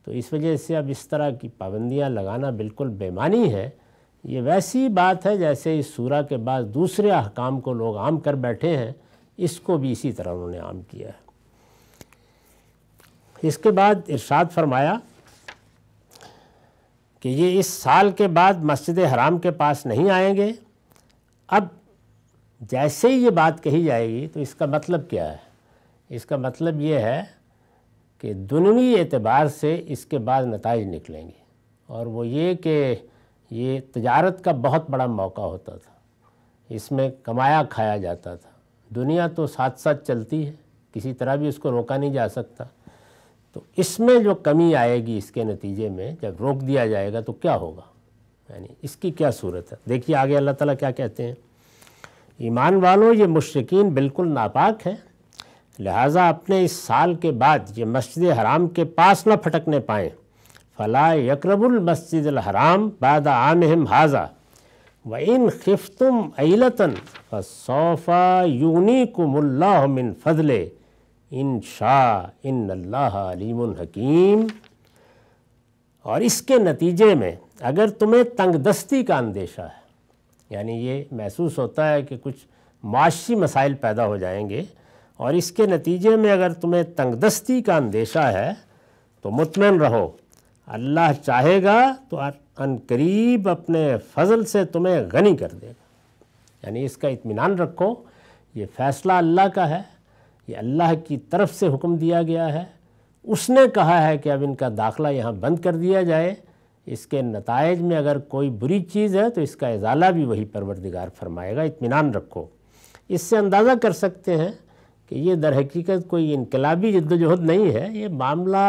तो इस वजह से अब इस तरह की पाबंदियां लगाना बिल्कुल बेमानी है। ये वैसी बात है जैसे इस सूरा के बाद दूसरे अहकाम को लोग आम कर बैठे हैं, इसको भी इसी तरह उन्होंने आम किया है। इसके बाद इरशाद फरमाया कि ये इस साल के बाद मस्जिद हराम के पास नहीं आएंगे। अब जैसे ही ये बात कही जाएगी तो इसका मतलब क्या है? इसका मतलब ये है कि दुनियावी एतबार से इसके बाद नताइज निकलेंगे, और वो ये कि ये तजारत का बहुत बड़ा मौका होता था, इसमें कमाया खाया जाता था। दुनिया तो साथ साथ चलती है, किसी तरह भी उसको रोका नहीं जा सकता। तो इसमें जो कमी आएगी, इसके नतीजे में जब रोक दिया जाएगा तो क्या होगा, यानी इसकी क्या सूरत है। देखिए आगे अल्लाह ताला क्या कहते हैं, ईमान वालों ये मुश्रिकीन बिल्कुल नापाक हैं, लिहाजा अपने इस साल के बाद ये मस्जिद हराम के पास ना फटकने पाएँ। फ़ला यकरबुल मस्जिदल हराम बाद आमिहिम हाजा व इन खिफ्तुम ऐलतन फसौफा यूनीकुमुल्लाहु मिन फज़ले इंशा इन्नल्लाह अलीमुन हकीम। और इसके नतीजे में अगर तुम्हें तंगदस्ती का अंदेशा है, यानी ये महसूस होता है कि कुछ माशी मसाइल पैदा हो जाएंगे, और इसके नतीजे में अगर तुम्हें तंगदस्ती का अंदेशा है तो मुतमइन रहो, अल्लाह चाहेगा तो अनकरीब अपने फजल से तुम्हें गनी कर देगा। यानी इसका इत्मीनान रखो, ये फ़ैसला अल्लाह का है, ये अल्लाह की तरफ से हुक्म दिया गया है, उसने कहा है कि अब इनका दाखला यहाँ बंद कर दिया जाए। इसके नतायज में अगर कोई बुरी चीज़ है तो इसका इजाला भी वही परवरदिगार फरमाएगा। इत्मीनान रखो। इससे अंदाज़ा कर सकते हैं कि ये दरहकीकत कोई इनकलाबी जद्दोजहद नहीं है, ये मामला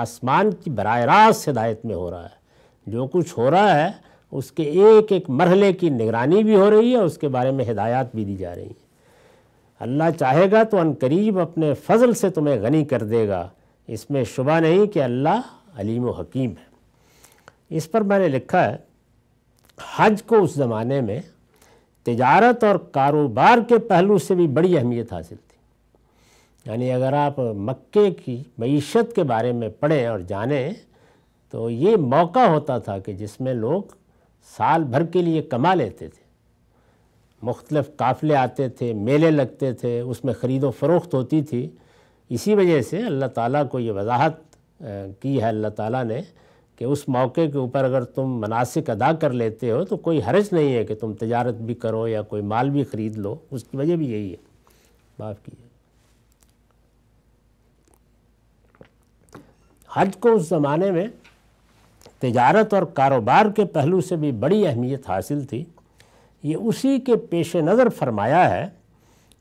आसमान की बराह रास्त हिदायत में हो रहा है। जो कुछ हो रहा है उसके एक एक मरहले की निगरानी भी हो रही है, उसके बारे में हिदायत भी दी जा रही है। अल्लाह चाहेगा तो अनकरीब अपने फजल से तुम्हें गनी कर देगा, इसमें शुबा नहीं कि अल्लाह अलीम व हकीम है। इस पर मैंने लिखा है, हज को उस ज़माने में तिजारत और कारोबार के पहलू से भी बड़ी अहमियत हासिल थी। यानी अगर आप मक्के की मईशत के बारे में पढ़ें और जानें तो ये मौका होता था कि जिसमें लोग साल भर के लिए कमा लेते थे। मुख्तलिफ़ काफ़िले आते थे, मेले लगते थे, उसमें ख़रीदो फ़रोख्त होती थी। इसी वजह से अल्लाह ताला को ये वजाहत की है अल्लाह ताला ने कि उस मौके के ऊपर अगर तुम मनासिक अदा कर लेते हो तो कोई हर्ज नहीं है कि तुम तजारत भी करो या कोई माल भी ख़रीद लो। उसकी वजह भी यही है। माफ़ कीजिए। हज को उस ज़माने में तजारत और कारोबार के पहलू से भी बड़ी अहमियत हासिल थी। ये उसी के पेश नज़र फरमाया है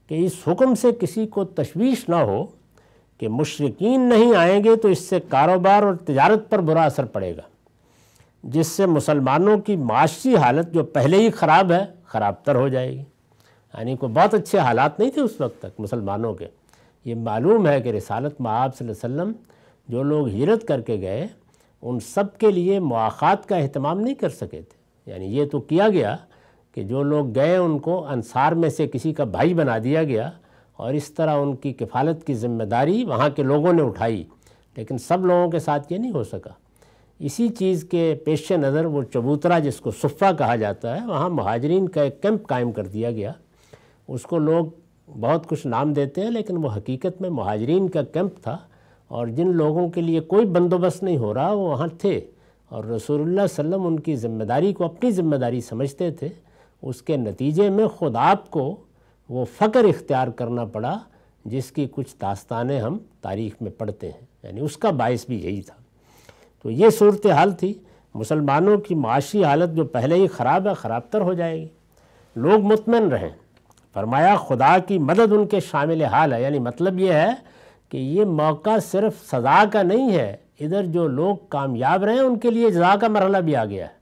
कि इस हुक्म से किसी को तशवीश ना हो कि मुशरिकीन नहीं आएंगे तो इससे कारोबार और तिजारत पर बुरा असर पड़ेगा, जिससे मुसलमानों की माशी हालत जो पहले ही ख़राब है ख़राब तर हो जाएगी। यानी कोई बहुत अच्छे हालात नहीं थे उस वक्त तक मुसलमानों के। ये मालूम है कि रिसालत मआब सल्लल्लाहु अलैहि वसल्लम जो लोग हिजरत करके गए उन सब के लिए मुआखात का अहतमाम नहीं कर सके थे। यानी ये तो किया गया कि जो लोग गए उनको अंसार में से किसी का भाई बना दिया गया, और इस तरह उनकी किफ़ालत की जिम्मेदारी वहाँ के लोगों ने उठाई, लेकिन सब लोगों के साथ ये नहीं हो सका। इसी चीज़ के पेश नज़र वो चबूतरा जिसको सुफ़ा कहा जाता है, वहाँ महाजरीन का एक कैंप कायम कर दिया गया। उसको लोग बहुत कुछ नाम देते हैं, लेकिन वो हकीकत में महाजरीन का कैंप था, और जिन लोगों के लिए कोई बंदोबस्त नहीं हो रहा वो वहाँ थे, और रसूलुल्लाह सल्लल्लाहु अलैहि वसल्लम उनकी ज़िम्मेदारी को अपनी ज़िम्मेदारी समझते थे। उसके नतीजे में ख़ुद आप को वो फ़क्र इख्तियार करना पड़ा जिसकी कुछ दास्तानें हम तारीख़ में पढ़ते हैं। यानी उसका बायस भी यही था। तो ये सूरत हाल थी। मुसलमानों की माशी हालत जो पहले ही ख़राब है ख़राब तर हो जाएगी। लोग मुतमइन रहें। फरमाया खुदा की मदद उनके शामिल हाल है। यानी मतलब ये है कि ये मौका सिर्फ सज़ा का नहीं है, इधर जो लोग कामयाब रहे उनके लिए सज़ा का मरहला भी आ गया है।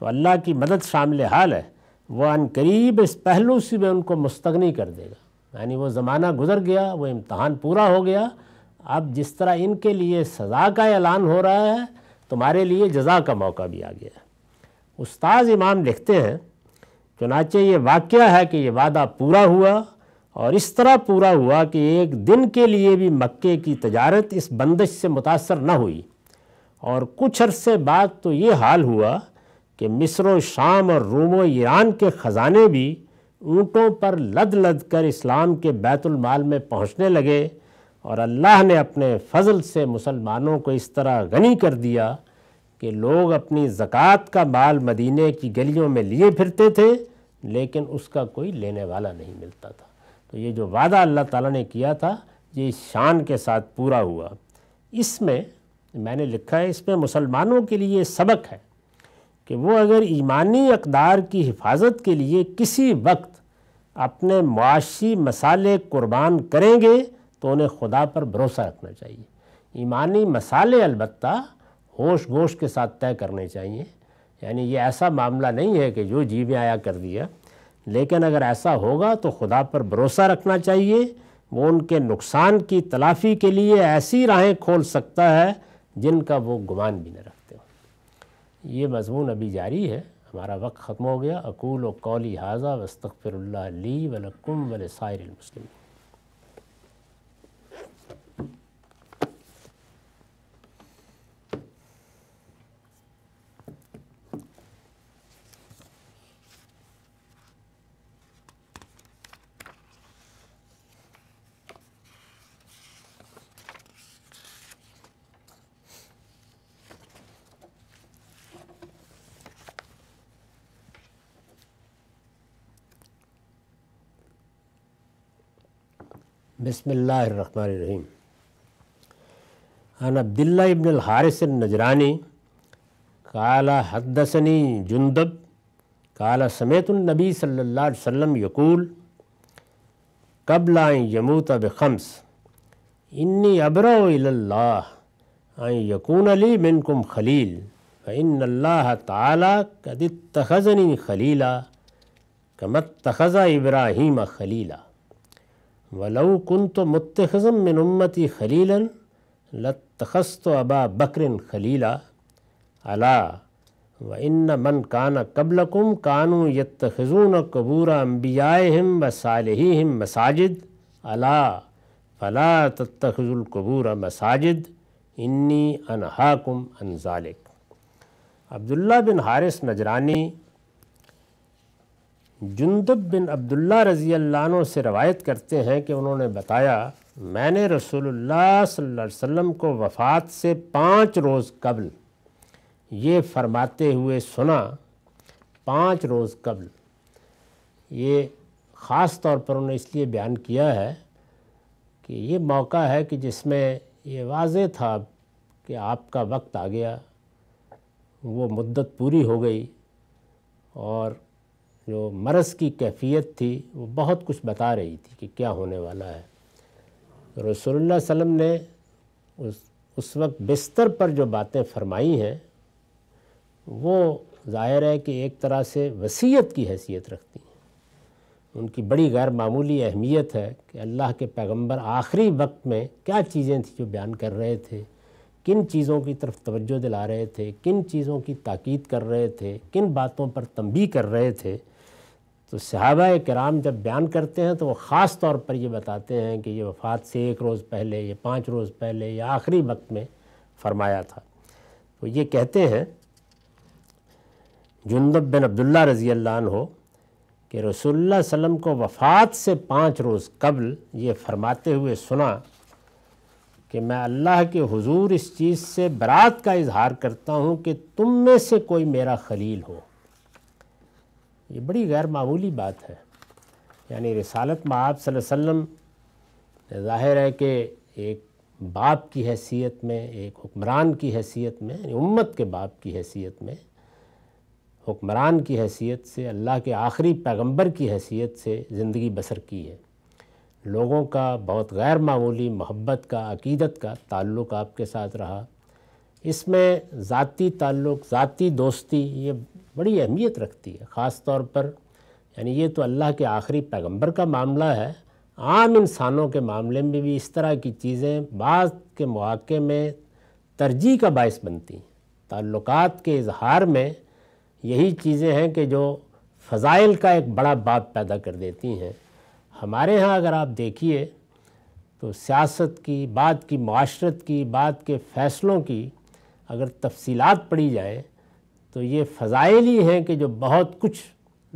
तो अल्लाह की मदद शामिल हाल है, वह अनकरीब इस पहलू से भी उनको मुस्तगनी कर देगा। यानी वो ज़माना गुजर गया, वो इम्तहान पूरा हो गया। अब जिस तरह इनके लिए सज़ा का ऐलान हो रहा है, तुम्हारे लिए जज़ा का मौका भी आ गया है। उस्ताद इमाम लिखते हैं, चुनाचे ये वाक़या है कि ये वादा पूरा हुआ, और इस तरह पूरा हुआ कि एक दिन के लिए भी मक्के की तजारत इस बंदिश से मुतासर न हुई। और कुछ अरसे बाद तो ये हाल हुआ कि मिस्र शाम और रूम ईरान के ख़जाने भी ऊँटों पर लद लद कर इस्लाम के बैतुल माल में पहुँचने लगे, और अल्लाह ने अपने फजल से मुसलमानों को इस तरह गनी कर दिया कि लोग अपनी ज़कात का माल मदीने की गलियों में लिए फिरते थे, लेकिन उसका कोई लेने वाला नहीं मिलता था। तो ये जो वादा अल्लाह ताला ने किया था ये शान के साथ पूरा हुआ। इसमें मैंने लिखा है, इसमें मुसलमानों के लिए सबक है कि वो अगर ईमानी अक़दार की हिफाजत के लिए किसी वक्त अपने मुआशी मसाले कुर्बान करेंगे तो उन्हें खुदा पर भरोसा रखना चाहिए। ईमानी मसाले अलबत्ता होश गोश के साथ तय करने चाहिए, यानी ये ऐसा मामला नहीं है कि जो जी में आया कर दिया, लेकिन अगर ऐसा होगा तो खुदा पर भरोसा रखना चाहिए। वो उनके नुकसान की तलाफ़ी के लिए ऐसी राहें खोल सकता है जिनका वो गुमान भी न रखते हो। ये मज़मून अभी जारी है, हमारा वक्त ख़त्म हो गया। अकूल व कौली हाज़ा वस्तग़फिरुल्लाह ली व लकुम व लिसाइरिल मुस्लिमीन। बिस्मिल्लाहिर्रहमानिर्रहीम। अन अब्दुल्लाह इब्न हारिस नजरानी काला हद्दसनी जुंदब काला समेतुन नबी सल्लल्लाहु अलैहि वसल्लम यकूल कबला यमूत बखम्स इन्नी अबरा इल्लल्लाह अन यकून ली मिनकुम खलील इन्नल्लाह ताला कद इत्तखज़नी खलीला कमा इत्तखज़ा इब्राहीम खलीला वलौ कुंतु मुत्तखिज़म मिन उम्मती खलीलन लत्तखस्तु अबा बकरिन खलीला अला व इन्न मन कान कबलकुम कानू यत्तखिज़ून कबूर अंबियाइहिम व सालिहिहिम मसाजिद अला फला तत्तखिज़ुल कबूर मसाजिद इन्नी अनहाकुम अन ज़ालिक। अब्दुल्लाह बिन हारिस नजरानी जुंदब बिन अब्दुल्ला रज़ी अल्लाह अन्हु से रवायत करते हैं कि उन्होंने बताया, मैंने रसूलुल्लाह सल्लल्लाहु अलैहि वसल्लम को वफ़ात से 5 रोज़ कबल ये फरमाते हुए सुना। 5 रोज़ कबल ये ख़ास तौर पर उन्होंने इसलिए बयान किया है कि ये मौका है कि जिसमें ये वाज़े था कि आपका वक्त आ गया, वो मुद्दत पूरी हो गई और जो मरज़ की कैफियत थी वो बहुत कुछ बता रही थी कि क्या होने वाला है। तो रसूलुल्लाह सल्लम ने उस वक्त बिस्तर पर जो बातें फरमाई हैं वो ज़ाहिर है कि एक तरह से वसीयत की हैसियत रखती हैं। उनकी बड़ी गैर मामूली अहमियत है कि अल्लाह के पैगंबर आखिरी वक्त में क्या चीज़ें थी जो बयान कर रहे थे, किन चीज़ों की तरफ तवज्जो दिला रहे थे, किन चीज़ों की ताकीद कर रहे थे, किन बातों पर तंबीह कर रहे थे। तो सहाबाए किराम जब बयान करते हैं तो वो ख़ास तौर पर ये बताते हैं कि ये वफ़ात से 1 रोज़ पहले, ये 5 रोज़ पहले, या आखिरी वक्त में फ़रमाया था। तो ये कहते हैं जुंदब बिन अब्दुल्ला रज़ी अल्लाह अन्हु कि रसूलुल्लाह सल्लम को वफ़ात से 5 रोज़ कबल ये फ़रमाते हुए सुना कि मैं अल्लाह के हुजूर इस चीज़ से बरात का इजहार करता हूँ कि तुम में से कोई मेरा खलील हो। ये बड़ी गैर मामूली बात है, यानी रिसालत में आप सल्लल्लाहु अलैहि वसल्लम ज़ाहिर है कि एक बाप की हैसियत में, एक हुक्मरान की हैसियत में, यानी उम्मत के बाप की हैसियत में, हुक्मरान की हैसियत से, अल्लाह के आखिरी पैगंबर की हैसियत से ज़िंदगी बसर की है। लोगों का बहुत गैर मामूली मोहब्बत का, अक़ीदत का ताल्लुक़ आपके साथ रहा। इसमें ज़ाती ताल्लुक़, ज़ाती दोस्ती ये बड़ी अहमियत रखती है ख़ास तौर पर। यानी ये तो अल्लाह के आखिरी पैगंबर का मामला है, आम इंसानों के मामले में भी इस तरह की चीज़ें बाज़ के मौक़े में तरजीह का बायस बनती हैं। ताल्लुक़ात के इजहार में यही चीज़ें हैं कि जो फ़ज़ाइल का एक बड़ा बाब पैदा कर देती हैं। हमारे यहाँ अगर आप देखिए तो सियासत की बात की, मुआशरत की बात के फ़ैसलों की अगर तफसीलात पढ़ी जाए तो ये फ़ज़ाइल ही हैं कि जो बहुत कुछ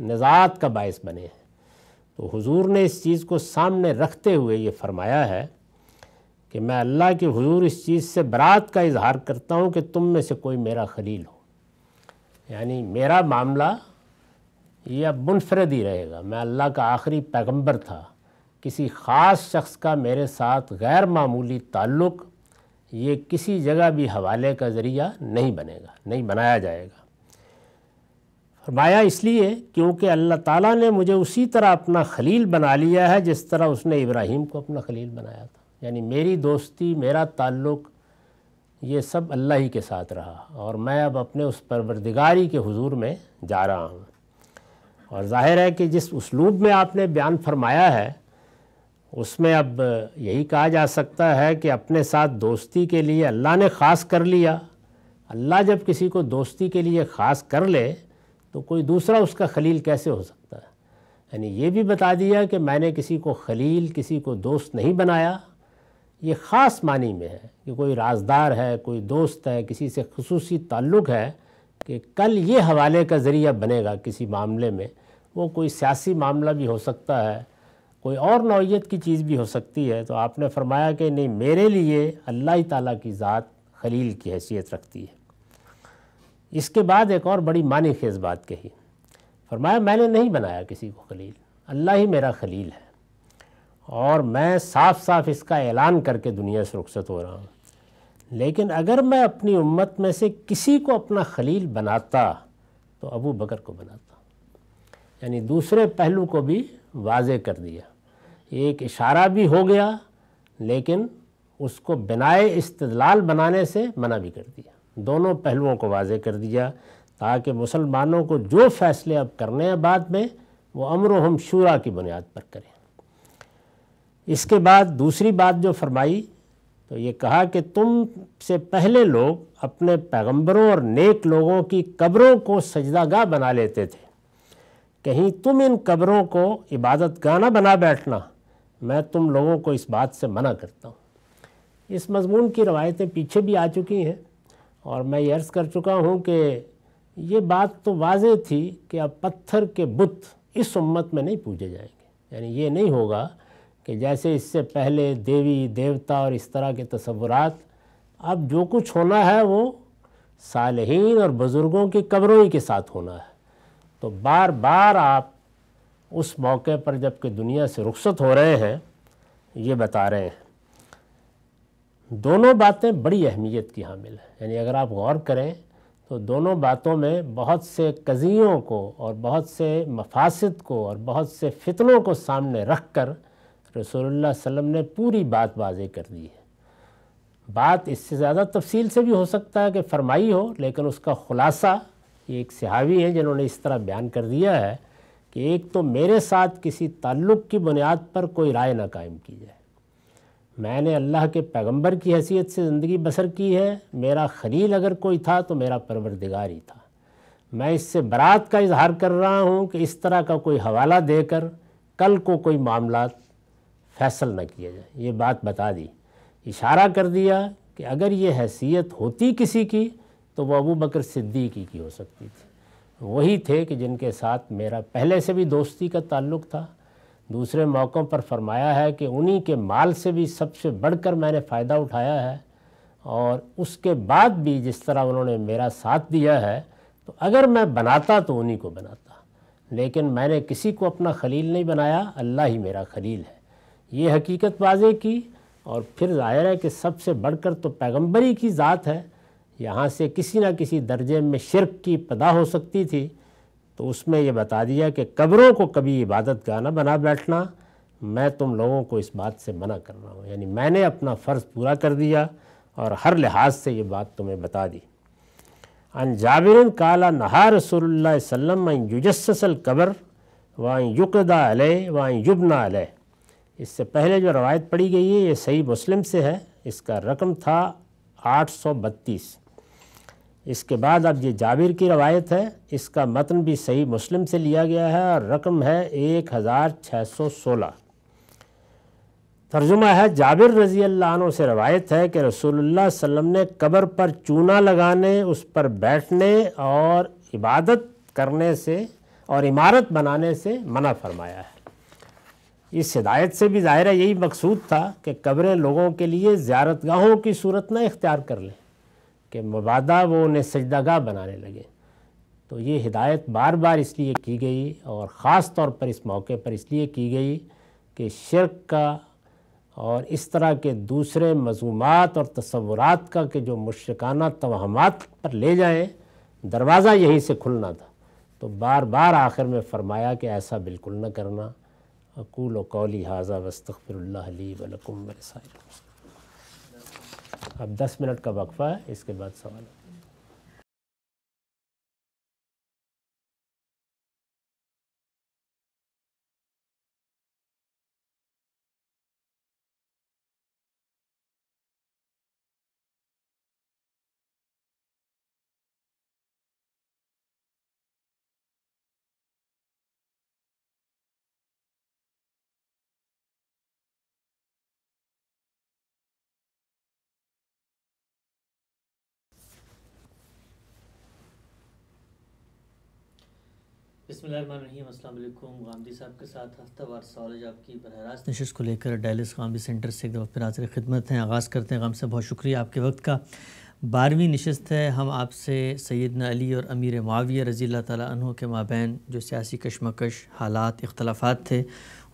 निज़ात का बायस बने हैं। तो हुजूर ने इस चीज़ को सामने रखते हुए ये फ़रमाया है कि मैं अल्लाह के हुजूर इस चीज़ से बरात का इजहार करता हूँ कि तुम में से कोई मेरा खलील हो, यानी मेरा मामला यह अब मुनफरद ही रहेगा। मैं अल्लाह का आखिरी पैगंबर था, किसी ख़ास शख्स का मेरे साथ गैर मामूली ताल्लुक़ ये किसी जगह भी हवाले का ज़रिया नहीं बनेगा, नहीं बनाया जाएगा। फरमाया इसलिए क्योंकि अल्लाह ताला ने मुझे उसी तरह अपना खलील बना लिया है जिस तरह उसने इब्राहीम को अपना खलील बनाया था, यानी मेरी दोस्ती, मेरा ताल्लुक़ ये सब अल्लाह ही के साथ रहा और मैं अब अपने उस परवरदिगारी के हुजूर में जा रहा हूँ। और ज़ाहिर है कि जिस उसलूब में आपने बयान फरमाया है उसमें अब यही कहा जा सकता है कि अपने साथ दोस्ती के लिए अल्लाह ने ख़ास कर लिया। अल्लाह जब किसी को दोस्ती के लिए ख़ास कर ले तो कोई दूसरा उसका खलील कैसे हो सकता है, यानी ये भी बता दिया कि मैंने किसी को खलील, किसी को दोस्त नहीं बनाया। ये ख़ास मानी में है कि कोई राजदार है, कोई दोस्त है, किसी से खुसूसी ताल्लुक़ है कि कल ये हवाले का ज़रिया बनेगा किसी मामले में, वो कोई सियासी मामला भी हो सकता है, कोई और नौइयत की चीज़ भी हो सकती है। तो आपने फरमाया कि नहीं, मेरे लिए अल्लाह ताला की ज़ात खलील की हैसियत रखती है। इसके बाद एक और बड़ी मानी खेज बात कही, फरमाया मैंने नहीं बनाया किसी को खलील, अल्लाह ही मेरा खलील है और मैं साफ साफ इसका ऐलान करके दुनिया से रुखसत हो रहा हूँ। लेकिन अगर मैं अपनी उम्मत में से किसी को अपना खलील बनाता तो अबू बकर को बनाता, यानी दूसरे पहलू को भी वाजे कर दिया। एक इशारा भी हो गया लेकिन उसको बिनाए इस्तदलाल बनाने से मना भी कर दिया, दोनों पहलुओं को वाजे कर दिया ताकि मुसलमानों को जो फ़ैसले अब करने हैं बाद में वो अमरुहुम शूरा की बुनियाद पर करें। इसके बाद दूसरी बात जो फरमाई तो ये कहा कि तुम से पहले लोग अपने पैगंबरों और नेक लोगों की कब्रों को सजदागाह बना लेते थे, कहीं तुम इन कब्रों को इबादतगाह ना बना बैठना, मैं तुम लोगों को इस बात से मना करता हूँ। इस मजमून की रवायतें पीछे भी आ चुकी हैं और मैं ये अर्ज़ कर चुका हूँ कि ये बात तो वाज़े थी कि अब पत्थर के बुत इस उम्मत में नहीं पूजे जाएंगे, यानी ये नहीं होगा कि जैसे इससे पहले देवी देवता और इस तरह के तसव्वुरात। अब जो कुछ होना है वो सालहीन और बुज़ुर्गों की कब्रों ही के साथ होना है। तो बार बार आप उस मौके पर जबकि दुनिया से रुखसत हो रहे हैं ये बता रहे हैं। दोनों बातें बड़ी अहमियत की हामिल है, यानी अगर आप गौर करें तो दोनों बातों में बहुत से कज़ियों को और बहुत से मफासिद को और बहुत से फितनों को सामने रख कर रसूलुल्लाह सल्लल्लाहु अलैहि वसल्लम ने पूरी बात वाज़े कर दी है। बात इससे ज़्यादा तफसील से भी हो सकता है कि फरमाई हो, लेकिन उसका ख़ुलासा ये एक सहावी है जिन्होंने इस तरह बयान कर दिया है कि एक तो मेरे साथ किसी ताल्लुक़ की बुनियाद पर कोई राय ना कायम की जाए। मैंने अल्लाह के पैगंबर की हैसियत से ज़िंदगी बसर की है, मेरा खलील अगर कोई था तो मेरा परवरदिगार ही था। मैं इससे बरात का इजहार कर रहा हूँ कि इस तरह का कोई हवाला देकर कल को कोई मामला फैसल न किया जाए। ये बात बता दी, इशारा कर दिया कि अगर ये हैसियत होती किसी की तो वह अबू बकर सिद्दीकी की हो सकती थी। वही थे कि जिनके साथ मेरा पहले से भी दोस्ती का ताल्लुक़ था। दूसरे मौक़ों पर फरमाया है कि उन्हीं के माल से भी सबसे बढ़कर मैंने फ़ायदा उठाया है और उसके बाद भी जिस तरह उन्होंने मेरा साथ दिया है, तो अगर मैं बनाता तो उन्हीं को बनाता, लेकिन मैंने किसी को अपना खलील नहीं बनाया, अल्लाह ही मेरा खलील है। ये हकीकत वाज़े की। और फिर ज़ाहिर है कि सबसे बढ़कर तो पैगंबरी की ज़ात है, यहाँ से किसी न किसी दर्जे में शिरक की पदा हो सकती थी, तो उसमें यह बता दिया कि कब्रों को कभी इबादत गाह ना बना बैठना, मैं तुम लोगों को इस बात से मना कर रहा हूँ। यानी मैंने अपना फ़र्ज़ पूरा कर दिया और हर लिहाज से ये बात तुम्हें बता दी। अन जाबिर काला नहा रसूलुल्लाह सल्लल्लाहु अलैहि वसल्लम युजस्सल कब्र वाई युकदा अलैह वाई युबना अलैह। इससे पहले जो रवायत पढ़ी गई है ये सही मुस्लिम से है, इसका रकम था 832। इसके बाद अब ये जाबिर की रवायत है, इसका मतन भी सही मुस्लिम से लिया गया है और रकम है 1616। तर्जुमा है, जाबिर रज़ी अल्लाह अन्हु से रवायत है कि रसूलुल्लाह सल्लल्लाहु अलैहि वसल्लम ने कब्र पर चूना लगाने, उस पर बैठने और इबादत करने से और इमारत बनाने से मना फरमाया है। इस हिदायत से भी ज़ाहिर है यही मकसूद था कि कब्रें लोगों के लिए ज़ियारतगाहों की सूरत ना इख्तियार कर लें कि मबादा वो उन्हें सजदागाह बनाने लगे। तो ये हिदायत बार बार इसलिए की गई और ख़ास तौर पर इस मौके पर इसलिए की गई कि शिर्क का और इस तरह के दूसरे मज़मूमात और तसव्वुरात का कि जो मुश्रिकाना तवहमात पर ले जाएं, दरवाज़ा यहीं से खुलना था। तो बार बार आखिर में फ़रमाया कि ऐसा बिल्कुल न करना। अकूल कौली हाज़ा वस्तग़फिरुल्लाह ली व लकुम व लिसाइरिकुम। अब 10 मिनट का वक्फ़ा है, इसके बाद सवाल। बिस्मिल्लाहिर्रहमानिर्रहीम। अस्सलाम वालेकुम। गामिदी साहब के साथ हफ्तावार सवाल जवाब की बरह रास्त नशिस्त को लेकर डायलिस गामिदी सेंटर से एक दफ़ा फिर हाज़िर खिदमत हैं। आगाज़ करते हैं। गाम साहब बहुत शुक्रिया आपके वक्त का। 12वीं नशिस्त है। हम आपसे सैयदना अली और अमीर मुआविया रज़ी अल्लाह ताला अन्हु के माबैन जो सियासी कशमकश हालात इख्तलाफात थे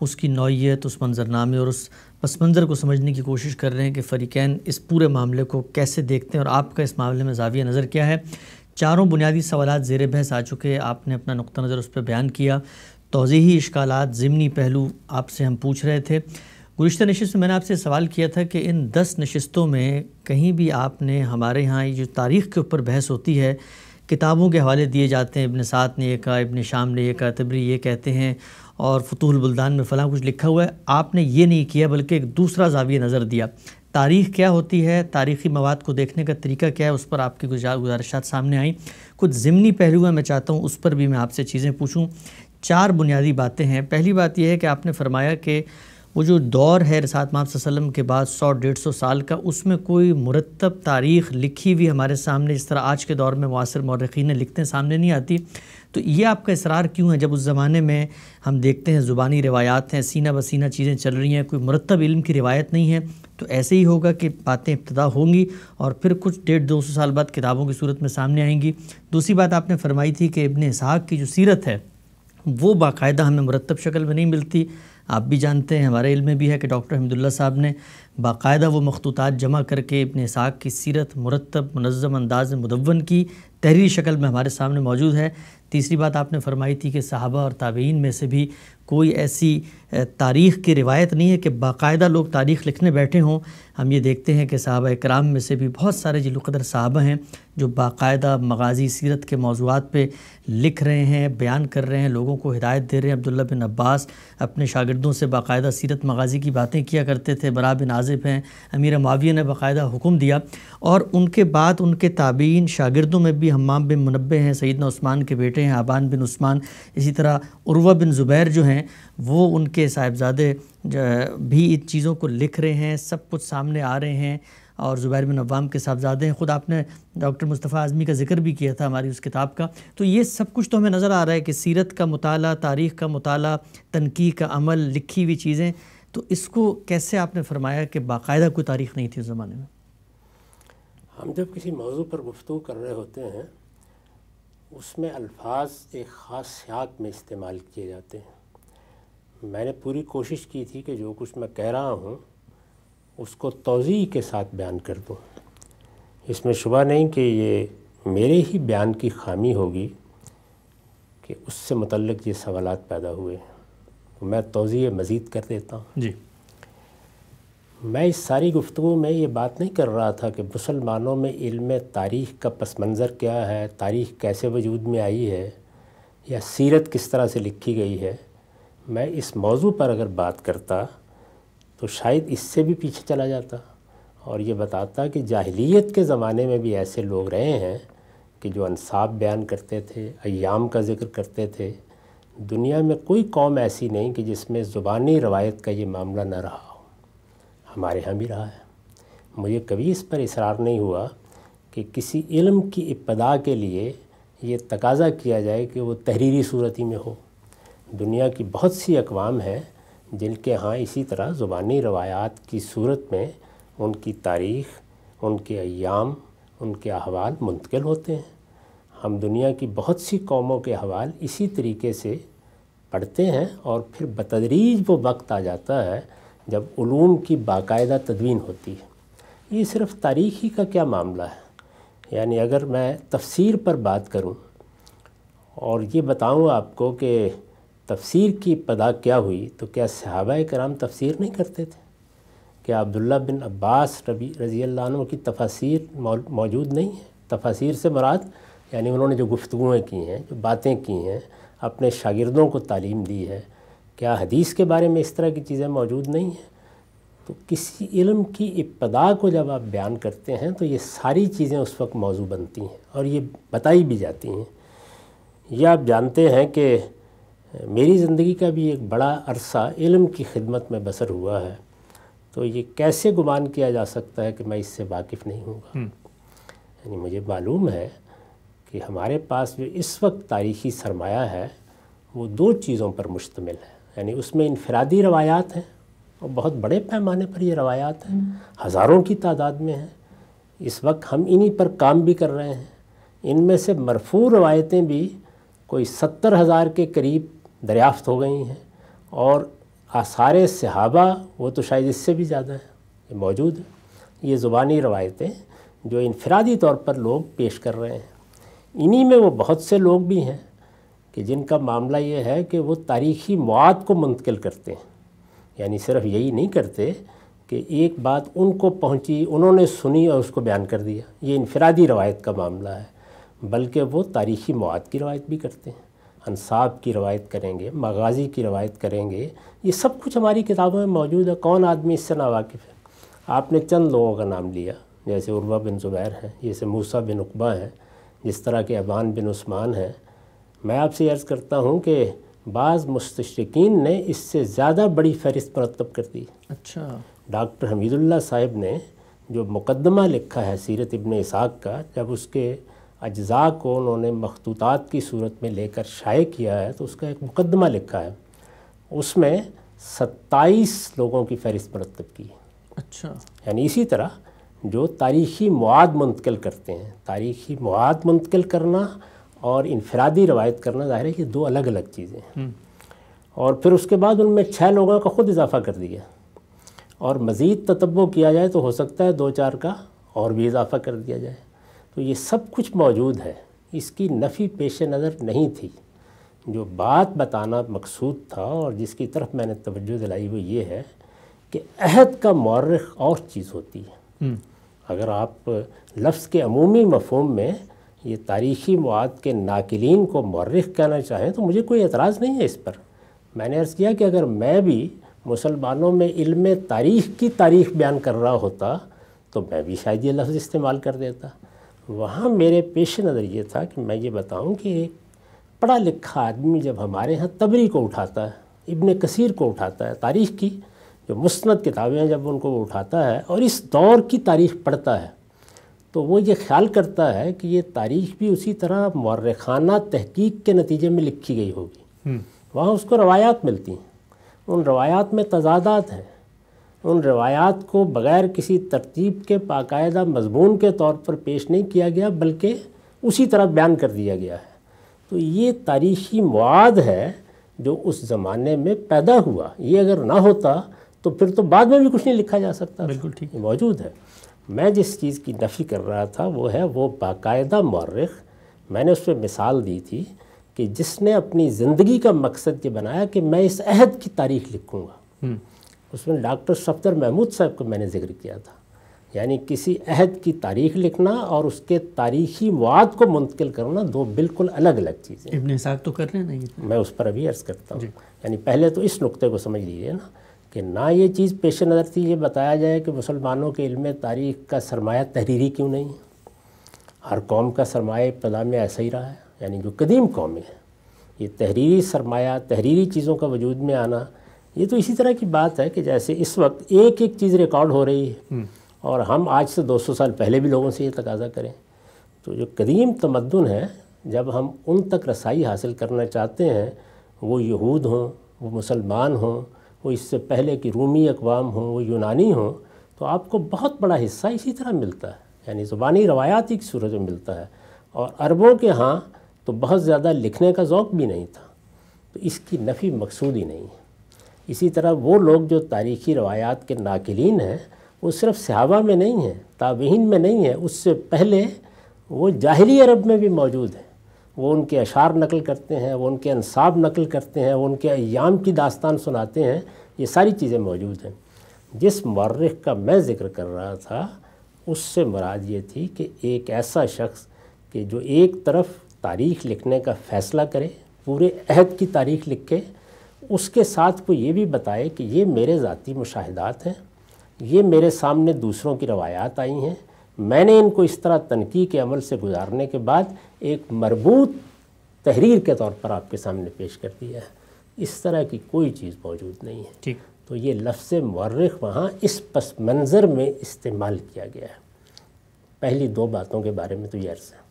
उसकी नौइयत, उस मंजरनामे और उस पस मंज़र को समझने की कोशिश कर रहे हैं कि फ़रीकैन इस पूरे मामले को कैसे देखते हैं और आपका इस मामले में ज़ाविया नज़र क्या है। चारों बुनियादी सवालात ज़ेर बहस आ चुके, आपने अपना नुक्ता नज़र उस पर बयान किया। तौज़ीही इश्कालात, ज़िमनी पहलू आपसे हम पूछ रहे थे। गुज़िश्ता नशिस्त में मैंने आपसे सवाल किया था कि इन 10 नशिस्तों में कहीं भी आपने हमारे यहाँ जो तारीख़ के ऊपर बहस होती है, किताबों के हवाले दिए जाते हैं, इब्न साद ने ये कहा, इब्न शाम ने ये कहा, तबरी ये कहते हैं और फतूहुल बुलदान में फ़लाँ कुछ लिखा हुआ है, आपने ये नहीं किया बल्कि एक दूसरा ज़ाविया नज़र दिया। तारीख़ क्या होती है, तारीख़ी मवाद को देखने का तरीका क्या है, उस पर आपकी गुजारिशात सामने आई। कुछ ज़िमनी पहलू हैं, मैं चाहता हूँ उस पर भी मैं आपसे चीज़ें पूछूं। 4 बुनियादी बातें हैं। पहली बात यह है कि आपने फरमाया कि वो जो दौर है रिसात महब सल्लम के बाद 100-150 साल का, उसमें कोई मुरतब तारीख़ लिखी हुई हमारे सामने जिस तरह आज के दौर में मुआसर मौरख़ीन लिखते हैं सामने नहीं आती। तो ये आपका इसरार क्यों है जब उस ज़माने में हम देखते हैं ज़ुबानी रिवायात हैं, सीना बसीना चीज़ें चल रही हैं, कोई मुरतब इल्म की रिवायत नहीं है। तो ऐसे ही होगा कि बातें इब्तिदा होंगी और फिर कुछ 150-200 साल बाद किताबों की सूरत में सामने आएंगी। दूसरी बात आपने फरमाई थी कि इब्न इसहाक़ की जो सीरत है वो बाकायदा हमें मुरतब शक्ल में नहीं मिलती। आप भी जानते हैं, हमारे इल्म में भी है कि डॉक्टर हमीदुल्लाह साहब ने बाकायदा वो मखतूतात जमा करके इब्न इसहाक़ की सीरत मुरतब मुनज़्ज़म अंदाज़ में मुदव्वन की तहरीरी शक्ल में हमारे सामने मौजूद है। तीसरी बात आपने फरमाई थी कि सहाबा और ताबईन में से भी कोई ऐसी तारीख़ की रिवायत नहीं है कि बाकायदा लोग तारीख़ लिखने बैठे हों। हम ये देखते हैं कि सहाबा इकराम में से भी बहुत सारे जिलुक़दर सहाबा हैं जो बाकायदा मगाज़ी सीरत के मौज़ूआत पे लिख रहे हैं, बयान कर रहे हैं, लोगों को हिदायत दे रहे हैं। अब्दुल्ला बिन अब्बास अपने शागिर्दों से बाकायदा सीरत मगाज़ी की बातें किया करते थे। बरा बिन आज़िब हैं, अमीर मुआविया ने बाकायदा हुक्म दिया। और उनके बाद उनके ताबईन शागिर्दों में भी हम्माम बिन मुनब्बे हैं, सैयदना उस्मान के बेटे हैं, आबान बिन उस्मान, इसी तरह उर्वा बिन ज़ुबैर जो हैं वो उनके साहिबजादे भी इन चीज़ों को लिख रहे हैं, सब कुछ सामने आ रहे हैं। और ज़ुबैर बिन अव्वाम के साहबजादे हैं। ख़ुद आपने डॉक्टर मुस्तफ़ा आज़मी का जिक्र भी किया था हमारी उस किताब का। तो ये सब कुछ तो हमें नज़र आ रहा है कि सीरत का मुताला, तारीख़ का मुताला, तनकीह का अमल, लिखी हुई चीज़ें। तो इसको कैसे आपने फरमाया कि बाकायदा कोई तारीख़ नहीं थी उस ज़माने में? हम जब किसी मौजू पर गुफ्तु कर रहे होते हैं उसमें अल्फाज एक ख़ास सियाक में इस्तेमाल किए जाते हैं। मैंने पूरी कोशिश की थी कि जो कुछ मैं कह रहा हूँ उसको तौज़ीह के साथ बयान कर दूँ। इसमें शुबा नहीं कि ये मेरे ही बयान की खामी होगी कि उससे मुतल्लिक़ ये सवालात पैदा हुए। तो मैं तौज़ीह मज़ीद कर देता हूँ जी। मैं इस सारी गुफ्तगू में ये बात नहीं कर रहा था कि मुसलमानों में इल्म तारीख़ का पस मंज़र क्या है, तारीख़ कैसे वजूद में आई है या सीरत किस तरह से लिखी गई है। मैं इस मौजू पर अगर बात करता तो शायद इससे भी पीछे चला जाता और ये बताता कि जाहिलियत के ज़माने में भी ऐसे लोग रहे हैं कि जो अंसाब बयान करते थे, अय्याम का ज़िक्र करते थे। दुनिया में कोई कौम ऐसी नहीं कि जिसमें ज़ुबानी रवायत का ये मामला न रहा। हमारे यहाँ भी रहा है। मुझे कभी इस पर इसरार नहीं हुआ कि किसी इल्म की इब्तदा के लिए ये तकाज़ा किया जाए कि वो तहरीरी सूरत ही में हो। दुनिया की बहुत सी अक़वाम हैं जिनके यहाँ इसी तरह ज़ुबानी रवायात की सूरत में उनकी तारीख़, उनके अय्याम, उनके अहवाल मुंतकिल होते हैं। हम दुनिया की बहुत सी कौमों के अहवाल इसी तरीके से पढ़ते हैं और फिर बतदरीज वो वक्त आ जाता है जब उलूम की बाकायदा तदवीन होती है। ये सिर्फ़ तारीख़ी का क्या मामला है, यानी अगर मैं तफसीर पर बात करूं और ये बताऊं आपको कि तफसीर की पदा क्या हुई, तो क्या सहाबाए कराम तफसीर नहीं करते थे? क्या अब्दुल्ला बिन अब्बास रज़ी अल्लाह अन्हु की तफसीर मौजूद नहीं है? तफसीर से मुराद यानी उन्होंने जो गुफ्तगुएँ की हैं, जो बातें की हैं, अपने शागिर्दों को तालीम दी है। क्या हदीस के बारे में इस तरह की चीज़ें मौजूद नहीं हैं? तो किसी इल्म की इब्तदा को जब आप बयान करते हैं तो ये सारी चीज़ें उस वक्त मौजू बनती हैं और ये बताई भी जाती हैं। ये आप जानते हैं कि मेरी ज़िंदगी का भी एक बड़ा अरसा इल्म की खिदमत में बसर हुआ है, तो ये कैसे गुमान किया जा सकता है कि मैं इससे वाकिफ़ नहीं होऊंगा। यानी मुझे मालूम है कि हमारे पास जो इस वक्त तारीख़ी सरमाया है वो दो चीज़ों पर मुश्तमिल है, यानी उसमें इनफरादी रवायात हैं और बहुत बड़े पैमाने पर ये रवायात हैं, हज़ारों की तादाद में हैं। इस वक्त हम इन्हीं पर काम भी कर रहे हैं। इनमें से मरफू रवायतें भी कोई 70,000 के करीब दरियाफ़्त हो गई हैं और आसारे सहाबा वो तो शायद इससे भी ज़्यादा हैं, ये मौजूद है। ये ज़ुबानी रवायतें जो इनफरादी तौर पर लोग पेश कर रहे हैं, इन्हीं में वो बहुत से लोग भी हैं कि जिनका मामला ये है कि वो तारीख़ी मवाद को मुंतकिल करते हैं। यानी सिर्फ यही नहीं करते कि एक बात उनको पहुंची, उन्होंने सुनी और उसको बयान कर दिया, ये इनफरादी रवायत का मामला है, बल्कि वो तारीख़ी मवाद की रवायत भी करते हैं। अंसाब की रवायत करेंगे, मगाज़ी की रवायत करेंगे, ये सब कुछ हमारी किताबों में मौजूद है। कौन आदमी इससे नावाकिफ़ है? आपने चंद लोगों का नाम लिया, जैसे उर्वा बिन ज़ुबैर हैं, जैसे मूसा बिन उक़बा हैं, जिस तरह के अबान बिन उस्मान हैं। मैं आपसे अर्ज़ करता हूँ कि बाज़ मुस्तशरिकीन ने इससे ज़्यादा बड़ी फहरिस्त मुरतब कर दी। अच्छा, डॉक्टर हमीदुल्लाह साहिब ने जो मुकदमा लिखा है सीरत इब्न इसाक का, जब उसके अज्जा को उन्होंने मखतूतात की सूरत में लेकर शाये किया है, तो उसका एक मुकदमा लिखा है, उसमें 27 लोगों की फहरिस्त मुरतब की है। अच्छा, यानी इसी तरह जो तारीख़ी मवाद मुंतकिल करते हैं, तारीख़ी मवाद मुंतकिल करना और इनफरादी रवायत करना, ज़ाहिर है कि दो अलग अलग चीज़ें हैं। और फिर उसके बाद उनमें 6 लोगों का ख़ुद इजाफ़ा कर दिया और मज़ीद ततब्बो किया जाए तो हो सकता है 2-4 का और भी इजाफ़ा कर दिया जाए। तो ये सब कुछ मौजूद है, इसकी नफ़ी पेश नज़र नहीं थी। जो बात बताना मकसूद था और जिसकी तरफ मैंने तवज्जो दिलाई वो ये है कि अहद का मौरख और चीज़ होती है। अगर आप लफ्ज़ के अमूमी मफ़हूम में ये तारीख़ी मवाद के नाकिलीन को मौरख़ कहना चाहें तो मुझे कोई एतराज़ नहीं है इस पर। मैंने अर्ज़ किया कि अगर मैं भी मुसलमानों में इल्म तारीख़ की तारीख़ बयान कर रहा होता तो मैं भी शायद ये लफ्ज़ इस्तेमाल कर देता। वहाँ मेरे पेश नज़र ये था कि मैं ये बताऊँ कि एक पढ़ा लिखा आदमी जब हमारे यहाँ तबरी को उठाता है, इब्न कसीर को उठाता है, तारीख़ की जो मुस्नद किताबें हैं जब उनको वो उठाता है और इस दौर की तारीख़ पढ़ता है, तो वो ये ख्याल करता है कि ये तारीख़ भी उसी तरह मौरख़ाना तहकीक के नतीजे में लिखी गई होगी। वहाँ उसको रवायात मिलती हैं, उन रवायात में तज़ादात हैं, उन रवायात को बग़ैर किसी तरतीब के बाकायदा मज़मून के तौर पर पेश नहीं किया गया बल्कि उसी तरह बयान कर दिया गया है। तो ये तारीख़ी मवाद है जो उस ज़माने में पैदा हुआ। ये अगर ना होता तो फिर तो बाद में भी कुछ नहीं लिखा जा सकता। बिल्कुल ठीक मौजूद है। मैं जिस चीज़ की नफ़ी कर रहा था वो है वो बाकायदा मौरख़। मैंने उस पर मिसाल दी थी कि जिसने अपनी ज़िंदगी का मकसद ये बनाया कि मैं इस अहद की तारीख़ लिखूँगा, उसमें डॉक्टर सफ़दर महमूद साहब को मैंने ज़िक्र किया था। यानी किसी अहद की तारीख़ लिखना और उसके तारीख़ी मवाद को मुंतकिल करना दो बिल्कुल अलग अलग चीज़ें। इब्न इसाक तो कर रहे नहीं, मैं उस पर अभी अर्ज़ करता हूँ। यानी पहले तो इस नुक्ते को समझ लीजिए ना कि ना ये चीज़ पेश नज़र थी ये बताया जाए कि मुसलमानों के इल्म तारीख़ का सरमाया तहरीरी क्यों नहीं है। हर कौम का सरमाया इब्तदा में ऐसा ही रहा है, यानी जो कदीम कौमें हैं ये तहरीरी सरमाया, तहरीरी चीज़ों का वजूद में आना, ये तो इसी तरह की बात है कि जैसे इस वक्त एक एक चीज़ रिकॉर्ड हो रही है और हम आज से 200 साल पहले भी लोगों से ये तकाजा करें। तो जो कदीम तमद्दुन है, जब हम उन तक रसाई हासिल करना चाहते हैं, वो यहूद हों, वो मुसलमान हों, वो इससे पहले कि रूमी अकवाम हों, वो यूनानी हों, तो आपको बहुत बड़ा हिस्सा इसी तरह मिलता है, यानी ज़ुबानी रवायात की सूरत में मिलता है। और अरबों के यहाँ तो बहुत ज़्यादा लिखने का ज़ौक़ भी नहीं था, तो इसकी नफ़ी मकसूद ही नहीं है। इसी तरह वो लोग जो तारीख़ी रवायात के नाकिलीन हैं, वो सिर्फ़ सहाबा में नहीं है, ताबीन में नहीं है, उससे पहले वो जाहिली अरब में भी मौजूद हैं। वो उनके अशार नकल करते हैं, वो उनके अंसाब नकल करते हैं, वो उनके अयाम की दास्तान सुनाते हैं, ये सारी चीज़ें मौजूद हैं। जिस मौर्रिख़ का मैं ज़िक्र कर रहा था, उससे मुराद ये थी कि एक ऐसा शख्स कि जो एक तरफ़ तारीख़ लिखने का फ़ैसला करे, पूरे अहद की तारीख़ लिखे, उसके साथ को ये भी बताए कि ये मेरे ज़ाती मुशाहिदात हैं, ये मेरे सामने दूसरों की रवायात आई हैं, मैंने इनको इस तरह तनकीद के अमल से गुजारने के बाद एक मरबूत तहरीर के तौर पर आपके सामने पेश कर दिया है। इस तरह की कोई चीज़ मौजूद नहीं है। ठीक, तो ये लफ्ज़ मौर्रिख वहाँ इस पस मंज़र में इस्तेमाल किया गया है। पहली दो बातों के बारे में तो ये अर्ज़ है।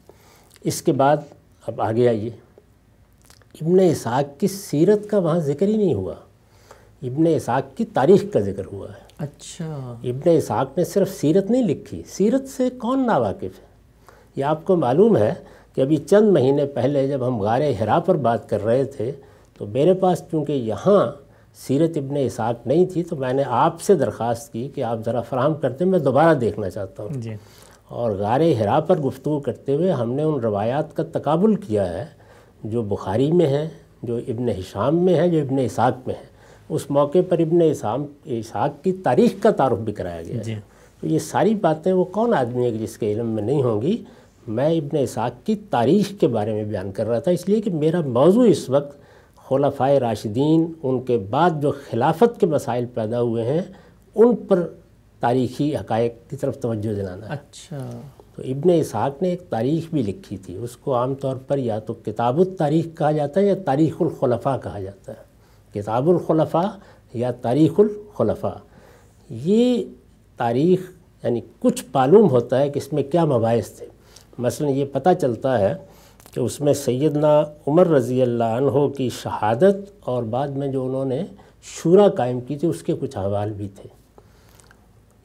इसके बाद अब आगे आइए, इब्न इसहाक की सीरत का वहाँ ज़िक्र ही नहीं हुआ, इब्न इसहाक की तारीख़ का ज़िक्र हुआ है। अच्छा, इब्न इसहाक ने सिर्फ सीरत नहीं लिखी, सीरत से कौन नावाकिफ़ है? ये आपको मालूम है कि अभी चंद महीने पहले जब हम गारे हिरा पर बात कर रहे थे, तो मेरे पास चूँकि यहाँ सीरत इब्न इसहाक नहीं थी, तो मैंने आपसे दरख्वास्त की कि आप ज़रा फराहम करते, मैं दोबारा देखना चाहता हूँ। और गारे हिरा पर गुफ्तगू करते हुए हमने उन रवायात का तकाबुल किया है जो बुखारी में है, जो इब्न हिशाम में है, जो इब्न इसहाक में है। उस मौके पर इब्न इसहाक की तारीख़ का तारुफ भी कराया गया है। तो ये सारी बातें वो कौन आदमी है जिसके इल्म में नहीं होंगी। मैं इब्न इसहाक की तारीख़ के बारे में बयान कर रहा था, इसलिए कि मेरा मौजू इस वक्त खुलफाए राशिदीन, उनके बाद जो खिलाफत के मसाइल पैदा हुए हैं, उन पर तारीख़ी हक़ायक़ की तरफ तवज्जो दिलाना है। अच्छा, तो इब्न इसहाक ने एक तारीख़ भी लिखी थी, उसको आम तौर पर या तो किताबुत तारीख़ कहा जाता है या तारीख़ुल खुलफ़ा कहा जाता है। किताबुल खुलफ़ा या तारीख़ुल खुलफ़ा, ये तारीख़ यानी कुछ मालूम होता है कि इसमें क्या मबाइस थे। मसलन ये पता चलता है कि उसमें सैयदना उमर रज़ी अल्लाह अन्हो की शहादत और बाद में जो उन्होंने शूरा कायम की थी, उसके कुछ हवाल भी थे।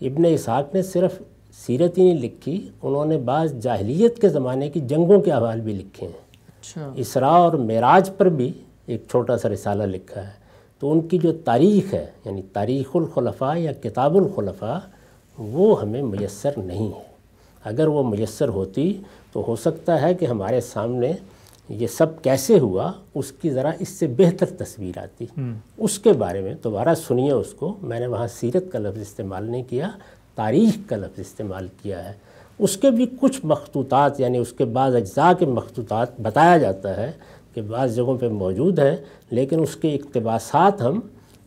इब्न इसहाक ने सिर्फ़ सीरत ही नहीं लिखी, उन्होंने बाज़ जाहिलियत के ज़माने की जंगों के हवाल भी लिखे हैं। अच्छा, इसरा और मेराज पर भी एक छोटा सा रिसाला लिखा है। तो उनकी जो तारीख़ है, यानी तारीख़ुल खुलफ़ा या किताबुल खुलफ़ा, वो हमें मुयस्सर नहीं है। अगर वो मुयस्सर होती तो हो सकता है कि हमारे सामने ये सब कैसे हुआ उसकी ज़रा इससे बेहतर तस्वीर आती। उसके बारे में दोबारा सुनिए उसको, मैंने वहाँ सीरत का लफ्ज़ इस्तेमाल नहीं किया, तारीख़ का लफ्ज़ इस्तेमाल किया है। उसके भी कुछ मखतूतात, यानी उसके बाद अज्जा के मखतूतात बताया जाता है कि बाज़ जगहों पर मौजूद हैं, लेकिन उसके इक्तिबासात हम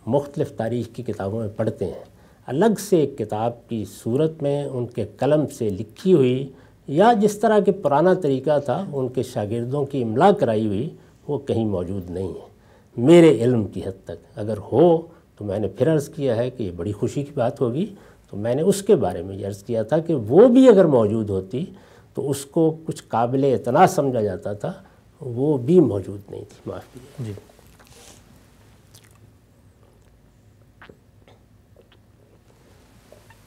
मुख्तलिफ़ तारीख़ की किताबों में पढ़ते हैं। अलग से एक किताब की सूरत में उनके कलम से लिखी हुई, या जिस तरह के पुराना तरीक़ा था उनके शागिर्दों की इमला कराई हुई, वो कहीं मौजूद नहीं है मेरे इल्म की हद तक। अगर हो तो मैंने फिर अर्ज़ किया है कि ये बड़ी खुशी की बात होगी। तो मैंने उसके बारे में अर्ज़ किया था कि वो भी अगर मौजूद होती तो उसको कुछ काबिल इतना समझा जाता था, वो भी मौजूद नहीं थी। माफ़ कीजिए जी।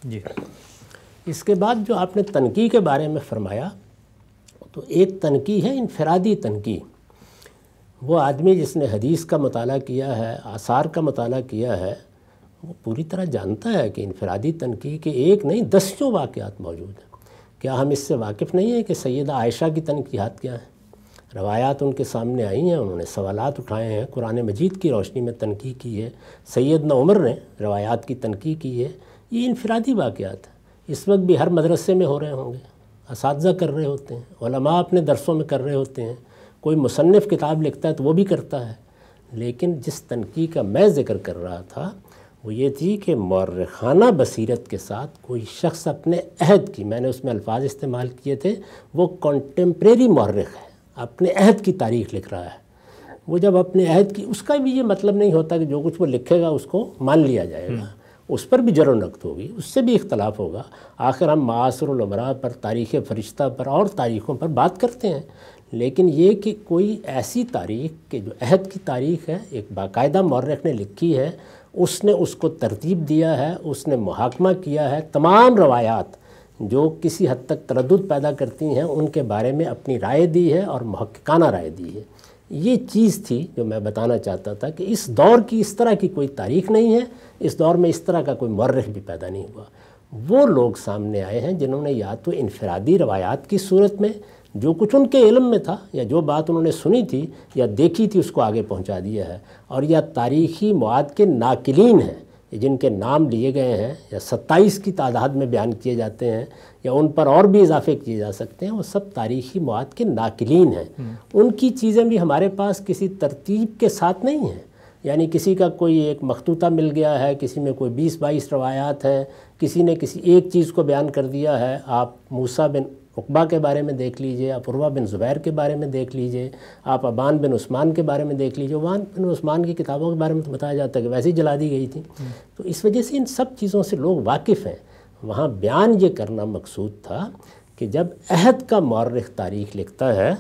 जी, इसके बाद जो आपने तनकी के बारे में फ़रमाया, तो एक तनकी है इनफरादी तनकी। वो आदमी जिसने हदीस का मताला किया है, आसार का मताला किया है, वो पूरी तरह जानता है कि इनफरादी तनकी के एक नहीं दसियों वाक़ियात मौजूद हैं। क्या हम इससे वाकिफ़ नहीं हैं कि सैयदा आयशा की तनकीहात क्या हैं? रवायात उनके सामने आई हैं, उन्होंने सवालात उठाए हैं, कुरान मजीद की रोशनी में तनकीह की है, सैयदना उमर ने रवायात की तनकीह की है। ये इनफरादी वाक़ियात इस वक्त भी हर मदरसे में हो रहे होंगे, असातिज़ा कर रहे होते हैं, उलमा अपने दरसों में कर रहे होते हैं, कोई मुसन्निफ़ किताब लिखता है तो वो भी करता है। लेकिन जिस तनकीह का मैं ज़िक्र कर रहा था वो ये थी कि मौर्रिखाना बसीरत के साथ कोई शख्स अपने अहद की, मैंने उसमें अल्फाज इस्तेमाल किए थे, वो कॉन्टेम्प्रेरी मौर्रिख है, अपने अहद की तारीख़ लिख रहा है। वो जब अपने अहद की, उसका भी ये मतलब नहीं होता कि जो कुछ वो लिखेगा उसको मान लिया जाएगा, उस पर भी जर नक़्द होगी, उससे भी इख्तलाफ होगा। आखिर हम मासरुल उमरा पर, तारीख़ फ़रिश्ता पर और तारीख़ों पर बात करते हैं, लेकिन ये कि कोई ऐसी तारीख़ के जो अहद की तारीख़ है एक बाकायदा मौर्रिख ने लिखी है, उसने उसको तरतीब दिया है, उसने मुहाकमा किया है। तमाम रवायात जो किसी हद तक तरद्दुद पैदा करती हैं उनके बारे में अपनी राय दी है और मुहक्किकाना राय दी है। ये चीज़ थी जो मैं बताना चाहता था कि इस दौर की इस तरह की कोई तारीख नहीं है, इस दौर में इस तरह का कोई मर्रह भी पैदा नहीं हुआ। वो लोग सामने आए हैं जिन्होंने या तो इनफिरादी रवायात की सूरत में जो कुछ उनके इल्म में था या जो बात उन्होंने सुनी थी या देखी थी उसको आगे पहुंचा दिया है, और या तारीखी मवाद के नाकिलीन हैं जिनके नाम लिए गए हैं या 27 की तादाद में बयान किए जाते हैं या उन पर और भी इजाफे किए जा सकते हैं। वो सब तारीखी मवाद के नाकिलीन हैं। उनकी चीज़ें भी हमारे पास किसी तरतीब के साथ नहीं हैं, यानी किसी का कोई एक मखतूता मिल गया है, किसी में कोई 20-22 रवायात हैं, किसी ने किसी एक चीज़ को बयान कर दिया है। आप मूसा बिन उक़बा के बारे में देख लीजिए, आप उर्वा बिन ज़ुबैर के बारे में देख लीजिए, आप अबान बिन उस्मान के बारे में देख लीजिए। अबान बिन उस्मान की किताबों के बारे में तो बताया जाता है कि वैसे ही जला दी गई थी। तो इस वजह से इन सब चीज़ों से लोग वाकिफ़ हैं। वहाँ बयान ये करना मकसूद था कि जब अहद का मौर्रिख तारीख लिखता है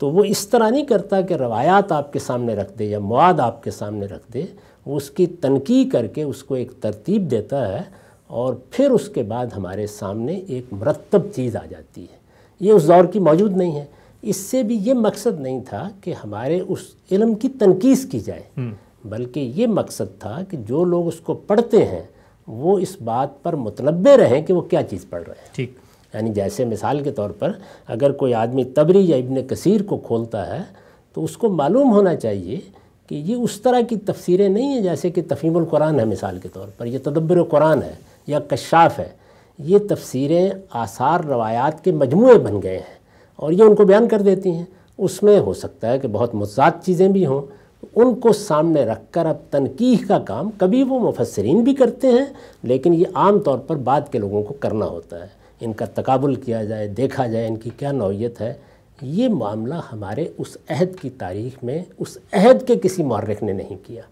तो वो इस तरह नहीं करता कि रवायात आपके सामने रख दे या मवाद आपके सामने रख दे, वो उसकी तनकीद करके उसको एक तरतीब देता है और फिर उसके बाद हमारे सामने एक मुरत्तब चीज़ आ जाती है। ये उस दौर की मौजूद नहीं है। इससे भी ये मकसद नहीं था कि हमारे उस इल्म की तनकीस की जाए, बल्कि ये मकसद था कि जो लोग उसको पढ़ते हैं वो इस बात पर मुतनब्बे रहें कि वो क्या चीज़ पढ़ रहे हैं। ठीक, यानी जैसे मिसाल के तौर पर अगर कोई आदमी तबरी या इब्न कसीर को खोलता है तो उसको मालूम होना चाहिए कि ये उस तरह की तफसीरें नहीं है जैसे कि तफहीमुल कुरान है मिसाल के तौर पर, यह तदब्बुर कुरान है या कश्शाफ है। ये तफसीरें आसार रवायात के मजमूए बन गए हैं और ये उनको बयान कर देती हैं। उसमें हो सकता है कि बहुत मुज़ाद चीज़ें भी हों, उनको सामने रखकर अब तनकीह का काम कभी वो मुफस्सरीन भी करते हैं, लेकिन ये आम तौर पर बाद के लोगों को करना होता है। इनका तकाबुल किया जाए, देखा जाए इनकी क्या नौयत है। ये मामला हमारे उस अहद की तारीख में उस अहद के किसी मौर्रिख ने नहीं किया।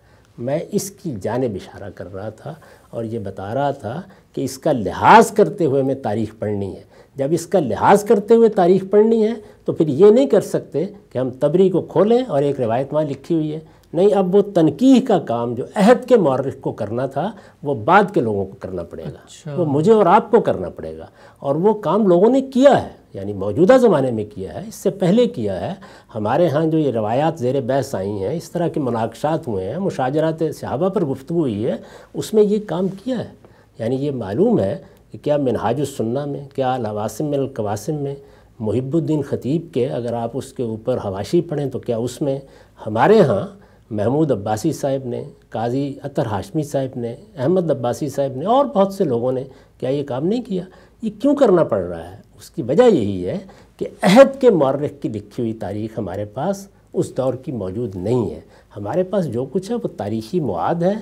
मैं इसकी जानिब इशारा कर रहा था और ये बता रहा था कि इसका लिहाज करते हुए मैं तारीख़ पढ़नी है। जब इसका लिहाज करते हुए तारीख़ पढ़नी है तो फिर ये नहीं कर सकते कि हम तबरी को खोलें और एक रिवायत वहाँ लिखी हुई है। नहीं, अब वो तनकीह का काम जो अहद के मौर्रिख को करना था वो बाद के लोगों को करना पड़ेगा। अच्छा। वो मुझे और आपको करना पड़ेगा और वो काम लोगों ने किया है, यानी मौजूदा ज़माने में किया है, इससे पहले किया है। हमारे यहाँ जो ये रवायात ज़ेर बहस आई हैं, इस तरह के मुनाक़शात हुए हैं, मुशाजरात सहाबा पर गुफ्तगू हुई है, उसमें ये काम किया है। यानी ये मालूम है कि क्या मिनहाजुस सुन्ना में, क्या अलवासिम अलकवासिम में, मुहिबुद्दीन ख़तीब के अगर आप उसके ऊपर हवाशी पढ़ें तो क्या उसमें हमारे यहाँ महमूद अब्बासी साहब ने, काजी अतर हाशमी साहब ने, अहमद अब्बासी साहब ने और बहुत से लोगों ने क्या ये काम नहीं किया? ये क्यों करना पड़ रहा है? उसकी वजह यही है कि अहद के मौर्रिख की लिखी हुई तारीख़ हमारे पास उस दौर की मौजूद नहीं है। हमारे पास जो कुछ है वो तारीख़ी मवाद है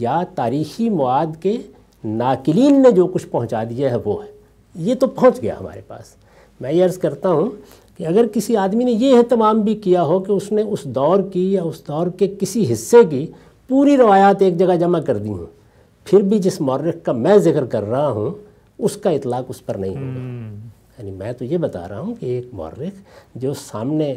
या तारीख़ी मवाद के नाकिलीन ने जो कुछ पहुंचा दिया है वो है। ये तो पहुंच गया हमारे पास। मैं ये अर्ज़ करता हूं कि अगर किसी आदमी ने ये एहतमाम भी किया हो कि उसने उस दौर की या उस दौर के किसी हिस्से की पूरी रवायात एक जगह जमा कर दी हूँ, फिर भी जिस मौर्रिख का मैं ज़िक्र कर रहा हूँ उसका इतलाक़ उस पर नहीं होगा। यानी मैं तो ये बता रहा हूँ कि एक मौर्रिख जो सामने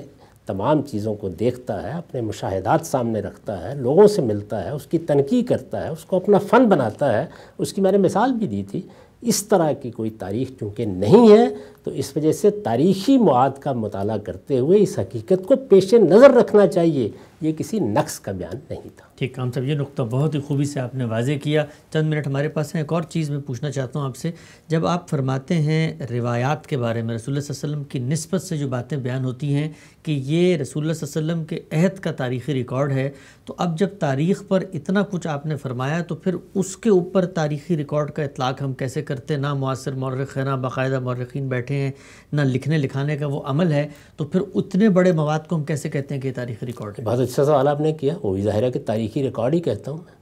तमाम चीज़ों को देखता है, अपने मुशाहिदात सामने रखता है, लोगों से मिलता है, उसकी तनकीद करता है, उसको अपना फ़न बनाता है, उसकी मैंने मिसाल भी दी थी। इस तरह की कोई तारीख़ चूँकि नहीं है तो इस वजह से तारीख़ी मवाद का मुताला करते हुए इस हकीकत को पेश नज़र रखना चाहिए। ये किसी नक्स का बयान नहीं था। ठीक, हम सब ये नुक्ता बहुत ही खूबी से आपने वाजे किया। चंद मिनट हमारे पास हैं, एक और चीज़ मैं पूछना चाहता हूँ आपसे। जब आप फरमाते हैं रिवायात के बारे में रसूलुल्लाह सल्लल्लाहु अलैहि वसल्लम की निस्बत से जो बातें बयान होती हैं कि ये रसूलुल्लाह सल्लल्लाहु अलैहि वसल्लम के अहद का तारीख़ी रिकॉर्ड है, तो अब जब तारीख़ पर इतना कुछ आपने फरमाया तो फिर उसके ऊपर तारीख़ी रिकॉर्ड का इतलाक़ हम कैसे करते? ना मुआसर मौर्रिख है, ना बाकायदा मौर्रिखीन बैठे हैं, ना लिखने लिखाने का वो अमल है, तो फिर उतने बड़े मवाद को हम कैसे कहते हैं कि तारीख़ी रिकॉर्ड है? बहुत अच्छा सवाल आपने किया। वो भी ज़ाहिर है कि तारीख़ी रिकॉर्ड ही कहता हूँ मैं,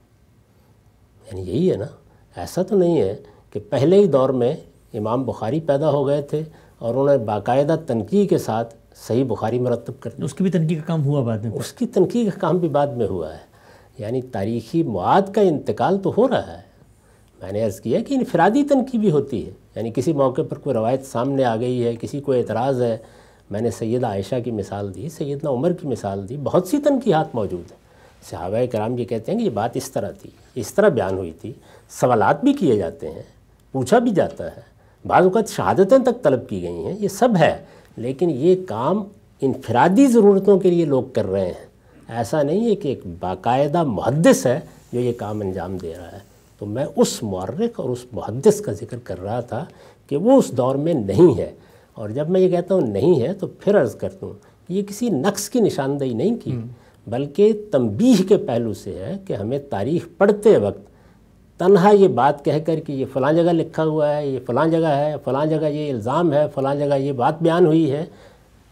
यानी यही है ना। ऐसा तो नहीं है कि पहले ही दौर में इमाम बुखारी पैदा हो गए थे और उन्होंने बाकायदा तनकीह के साथ सही बुखारी मरतब कर दिया। उसकी भी तनकीह का काम हुआ बाद में, उसकी तनकीह का काम भी बाद में हुआ है। यानी तारीख़ी मवाद का इंतकाल तो हो रहा है। मैंने अर्ज़ किया कि इनफिरादी तनकीह भी होती है, यानी किसी मौके पर कोई रवायत सामने आ गई है, किसी को एतराज़ है। मैंने सैयदा आयशा की मिसाल दी, सैयदना उमर की मिसाल दी, बहुत सी तनकीहात मौजूद हैं। सहाबा कराम ये कहते हैं कि ये बात इस तरह थी, इस तरह बयान हुई थी। सवालात भी किए जाते हैं, पूछा भी जाता है, बाज़ औक़ात शहादतें तक तलब की गई हैं, ये सब है। लेकिन ये काम इनफरादी ज़रूरतों के लिए लोग कर रहे हैं, ऐसा नहीं है कि एक बाकायदा मुहद्दिस है जो ये काम अंजाम दे रहा है। तो मैं उस मुअर्रिख और उस मुहद्दिस का जिक्र कर रहा था कि वो उस दौर में नहीं है। और जब मैं ये कहता हूँ नहीं है तो फिर अर्ज़ करता हूँ कि ये किसी नक्स की निशानदेही नहीं की, बल्कि तंबीह के पहलू से है कि हमें तारीख़ पढ़ते वक्त तन्हा ये बात कहकर कि ये फ़लाँ जगह लिखा हुआ है, ये फ़लाँ जगह है, फ़लाँ जगह ये इल्ज़ाम है, फ़लाँ जगह ये बात बयान हुई है,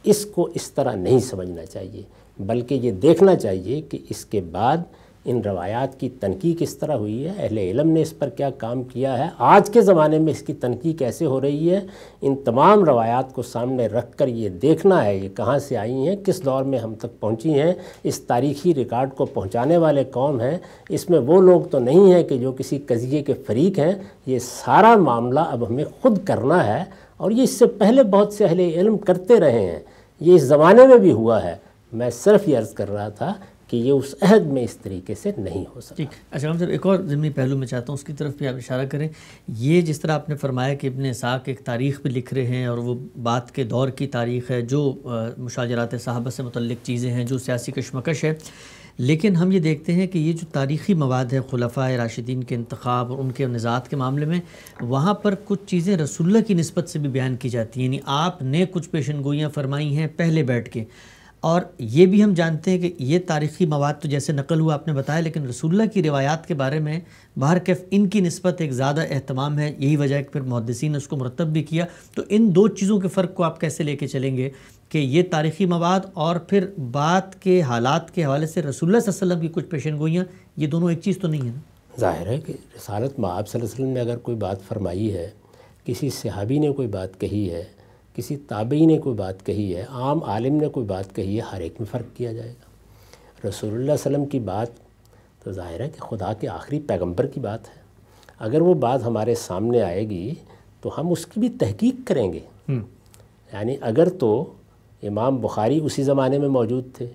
इसको इस तरह नहीं समझना चाहिए। बल्कि ये देखना चाहिए कि इसके बाद इन रवायात की तनकीह किस तरह हुई है, अहले इल्म ने इस पर क्या काम किया है, आज के ज़माने में इसकी तनकीह कैसे हो रही है। इन तमाम रवायात को सामने रख कर ये देखना है ये कहाँ से आई हैं, किस दौर में हम तक पहुँची हैं, इस तारीख़ी रिकॉर्ड को पहुँचाने वाले कौन हैं। इसमें वो लोग तो नहीं हैं कि जो किसी कज़िये के फ़रीक़ हैं। ये सारा मामला अब हमें ख़ुद करना है, और ये इससे पहले बहुत से अहले इल्म करते रहे हैं, ये इस ज़माने में भी हुआ है। मैं सिर्फ़ ये अर्ज़ कर रहा था कि ये उस अहद में इस तरीके से नहीं हो सकता। ठीक, अशरम सर, एक और ज़मीनी पहलू में चाहता हूँ उसकी तरफ भी आप इशारा करें। ये जिस तरह आपने फरमाया कि इब्ने इसाक एक तारीख़ भी लिख रहे हैं और वो बात के दौर की तारीख़ है, जो मुशाजरात सहाबा से मुतल्लिक़ चीज़ें हैं, जो सियासी कशमकश है। लेकिन हम ये देखते हैं कि ये जो तारीख़ी मवाद है खुलफ़ाए राशिदीन के इंतख़ाब और उनके निज़ात के मामले में, वहाँ पर कुछ चीज़ें रसूलुल्लाह की निस्बत से भी बयान की जाती हैं, यानी आपने कुछ पेशन गोइयाँ फरमाई हैं पहले बैठ के। और ये भी हम जानते हैं कि ये तारीख़ी मवाद तो जैसे नकल हुआ आपने बताया, लेकिन रसूलुल्लाह की रिवायात के बारे में बाहर कैफ इनकी निस्बत एक ज़्यादा अहतमाम है। यही वजह है कि फिर मुहद्दिसीन ने उसको मुरतब भी किया। तो इन दो चीज़ों के फ़र्क को आप कैसे लेके चलेंगे कि ये तारीख़ी मवाद और फिर बात के हालात के हवाले से रसूलुल्लाह सल्लल्लाहु अलैहि वसल्लम की कुछ पेशन गोइयाँ, ये दोनों एक चीज़ तो नहीं है ना? ज़ाहिर है कि रिसालत मआब सल्लल्लाहु अलैहि वसल्लम ने अगर कोई बात फरमाई है, किसी सहाबी ने कोई बात कही है, किसी ताबई ने कोई बात कही है, आम आलिम ने कोई बात कही है, हर एक में फ़र्क किया जाएगा। रसूलुल्लाह सल्लल्लाहु अलैहि वसल्लम की बात तो ज़ाहिर है कि खुदा के आखिरी पैगंबर की बात है। अगर वो बात हमारे सामने आएगी तो हम उसकी भी तहकीक करेंगे। यानी अगर तो इमाम बुखारी उसी ज़माने में मौजूद थे,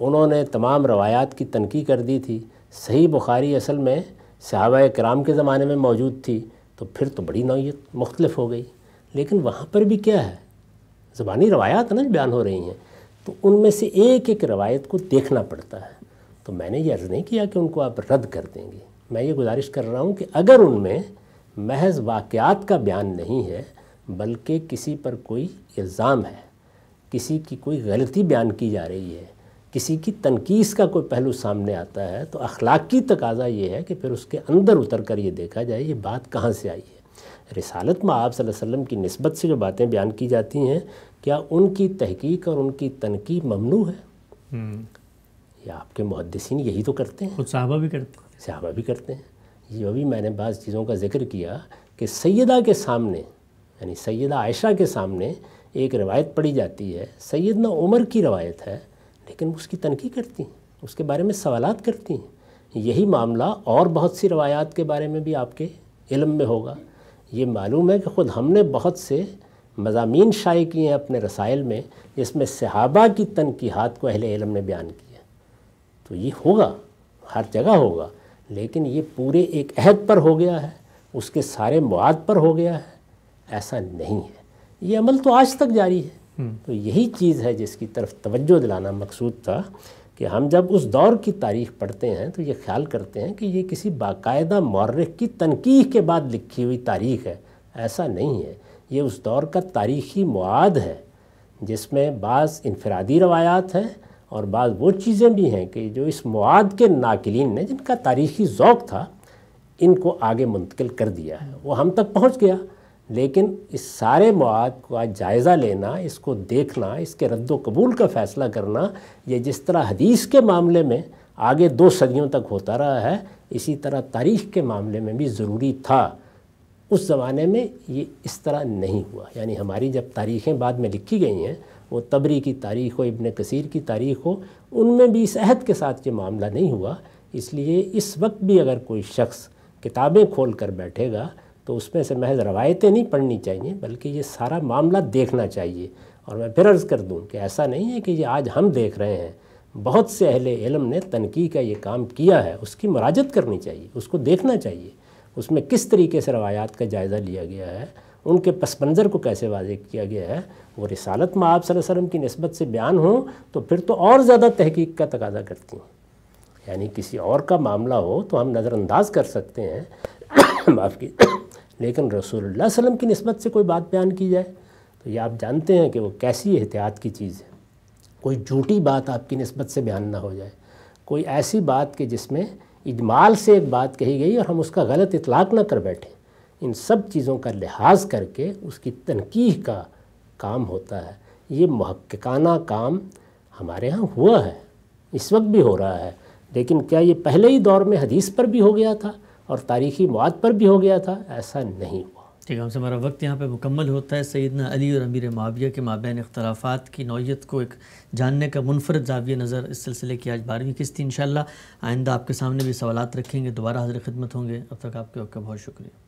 उन्होंने तमाम रवायात की तनकीह कर दी थी, सही बुखारी असल में सहाबा कराम के ज़माने में मौजूद थी, तो फिर तो बड़ी नौयत मुख्तलिफ हो गई। लेकिन वहाँ पर भी क्या है, ज़बानी रवायात ना बयान हो रही हैं, तो उनमें से एक एक रवायत को देखना पड़ता है। तो मैंने ये अर्ज़ नहीं किया कि उनको आप रद्द कर देंगे। मैं ये गुजारिश कर रहा हूँ कि अगर उनमें महज वाक़यात का बयान नहीं है, बल्कि किसी पर कोई इल्ज़ाम है, किसी की कोई गलती बयान की जा रही है, किसी की तनकीस का कोई पहलू सामने आता है, तो अखलाक़ी तकाज़ा ये है कि फिर उसके अंदर उतर कर ये देखा जाए ये बात कहाँ से आई है। रिसालत में आप सल्लल्लाहु अलैहि वसल्लम की निस्बत से जो बातें बयान की जाती हैं, क्या उनकी तहकीक और उनकी तनकीह ममनू है? या आपके मुहद्दिसीन यही तो करते हैं, सहाबा भी करते हैं, ये अभी मैंने बाज़ चीज़ों का जिक्र किया कि सैयदा के सामने, यानी सैयदा आयशा के सामने एक रवायत पढ़ी जाती है, सैयदना उमर की रवायत है, लेकिन उसकी तनकीह करती हैं, उसके बारे में सवालात करती हैं। यही मामला और बहुत सी रवायात के बारे में भी आपके इल्म में होगा। ये मालूम है कि ख़ुद हमने बहुत से मज़ामीन शाये किए हैं अपने रसायल में, जिसमें सहाबा की तनकीहात को अहले इल्म ने बयान किया। तो ये होगा, हर जगह होगा, लेकिन ये पूरे एक अहद पर हो गया है, उसके सारे मवाद पर हो गया है, ऐसा नहीं है। ये अमल तो आज तक जारी है। तो यही चीज़ है जिसकी तरफ तवज्जो दिलाना मकसूद था कि हम जब उस दौर की तारीख़ पढ़ते हैं तो ये ख्याल करते हैं कि ये किसी बाकायदा मौर्रिख की तनकीह के बाद लिखी हुई तारीख़ है। ऐसा नहीं है। ये उस दौर का तारीख़ी मुआद है जिसमें बाज़ इनफरादी रवायात हैं और बाज़ वो चीज़ें भी हैं कि जो इस मुआद के नाकिलीन ने, जिनका तारीख़ी ज़ौक़ था, इनको आगे मुंतकिल कर दिया है, वो हम तक पहुँच गया। लेकिन इस सारे मवाद का जायज़ा लेना, इसको देखना, इसके रद्द कबूल का फ़ैसला करना, ये जिस तरह हदीस के मामले में आगे 2 सदियों तक होता रहा है, इसी तरह तारीख़ के मामले में भी ज़रूरी था। उस ज़माने में ये इस तरह नहीं हुआ। यानी हमारी जब तारीख़ें बाद में लिखी गई हैं, वो तबरी की तारीख़ हो, इब्ने कसीर की तारीख़ हो, उनमें भी इस अहद के साथ ये मामला नहीं हुआ। इसलिए इस वक्त भी अगर कोई शख्स किताबें खोल कर बैठेगा तो उसमें से महज रवायतें नहीं पढ़नी चाहिए, बल्कि ये सारा मामला देखना चाहिए। और मैं फिर अर्ज़ कर दूं कि ऐसा नहीं है कि ये आज हम देख रहे हैं, बहुत से अहले इल्म ने तनकी का ये काम किया है, उसकी मराजत करनी चाहिए, उसको देखना चाहिए उसमें किस तरीके से रवायात का जायज़ा लिया गया है, उनके पस मंज़र को कैसे वाज़ेह किया गया है। वो रिसालत में आप सल्लल्लाहु अलैहि वसल्लम की निस्बत से बयान हो तो फिर तो और ज़्यादा तहकीक का तकाज़ा करती हैं। यानी किसी और का मामला हो तो हम नज़रअंदाज कर सकते हैं आपकी, लेकिन रसूलुल्लाह सल्लल्लाहु अलैहि वसल्लम की निस्बत से कोई बात बयान की जाए तो ये आप जानते हैं कि वो कैसी एहतियात की चीज़ है। कोई झूठी बात आपकी निस्बत से बयान ना हो जाए, कोई ऐसी बात कि जिसमें इजमाल से एक बात कही गई और हम उसका गलत इतलाक़ ना कर बैठें। इन सब चीज़ों का लिहाज करके उसकी तनकीह का काम होता है। ये मुहक्किकाना काम हमारे यहाँ हुआ है, इस वक्त भी हो रहा है, लेकिन क्या ये पहले ही दौर में हदीस पर भी हो गया था और तारीख़ी मौत पर भी हो गया था? ऐसा नहीं हुआ। ठीक है, हमसे हमारा वक्त यहाँ पे मुकम्मल होता है। सैयदना अली और अमीर माविया के माबैन इख्तलाफात की नौयत को एक जानने का मुनफरद ज़ाविया नज़र इस सिलसिले की आज 12वीं किस्त इंशाअल्लाह आइंदा आपके सामने भी सवालात रखेंगे, दोबारा हाज़िर खिदमत होंगे। अब तक आपके वक्त का बहुत शुक्रिया।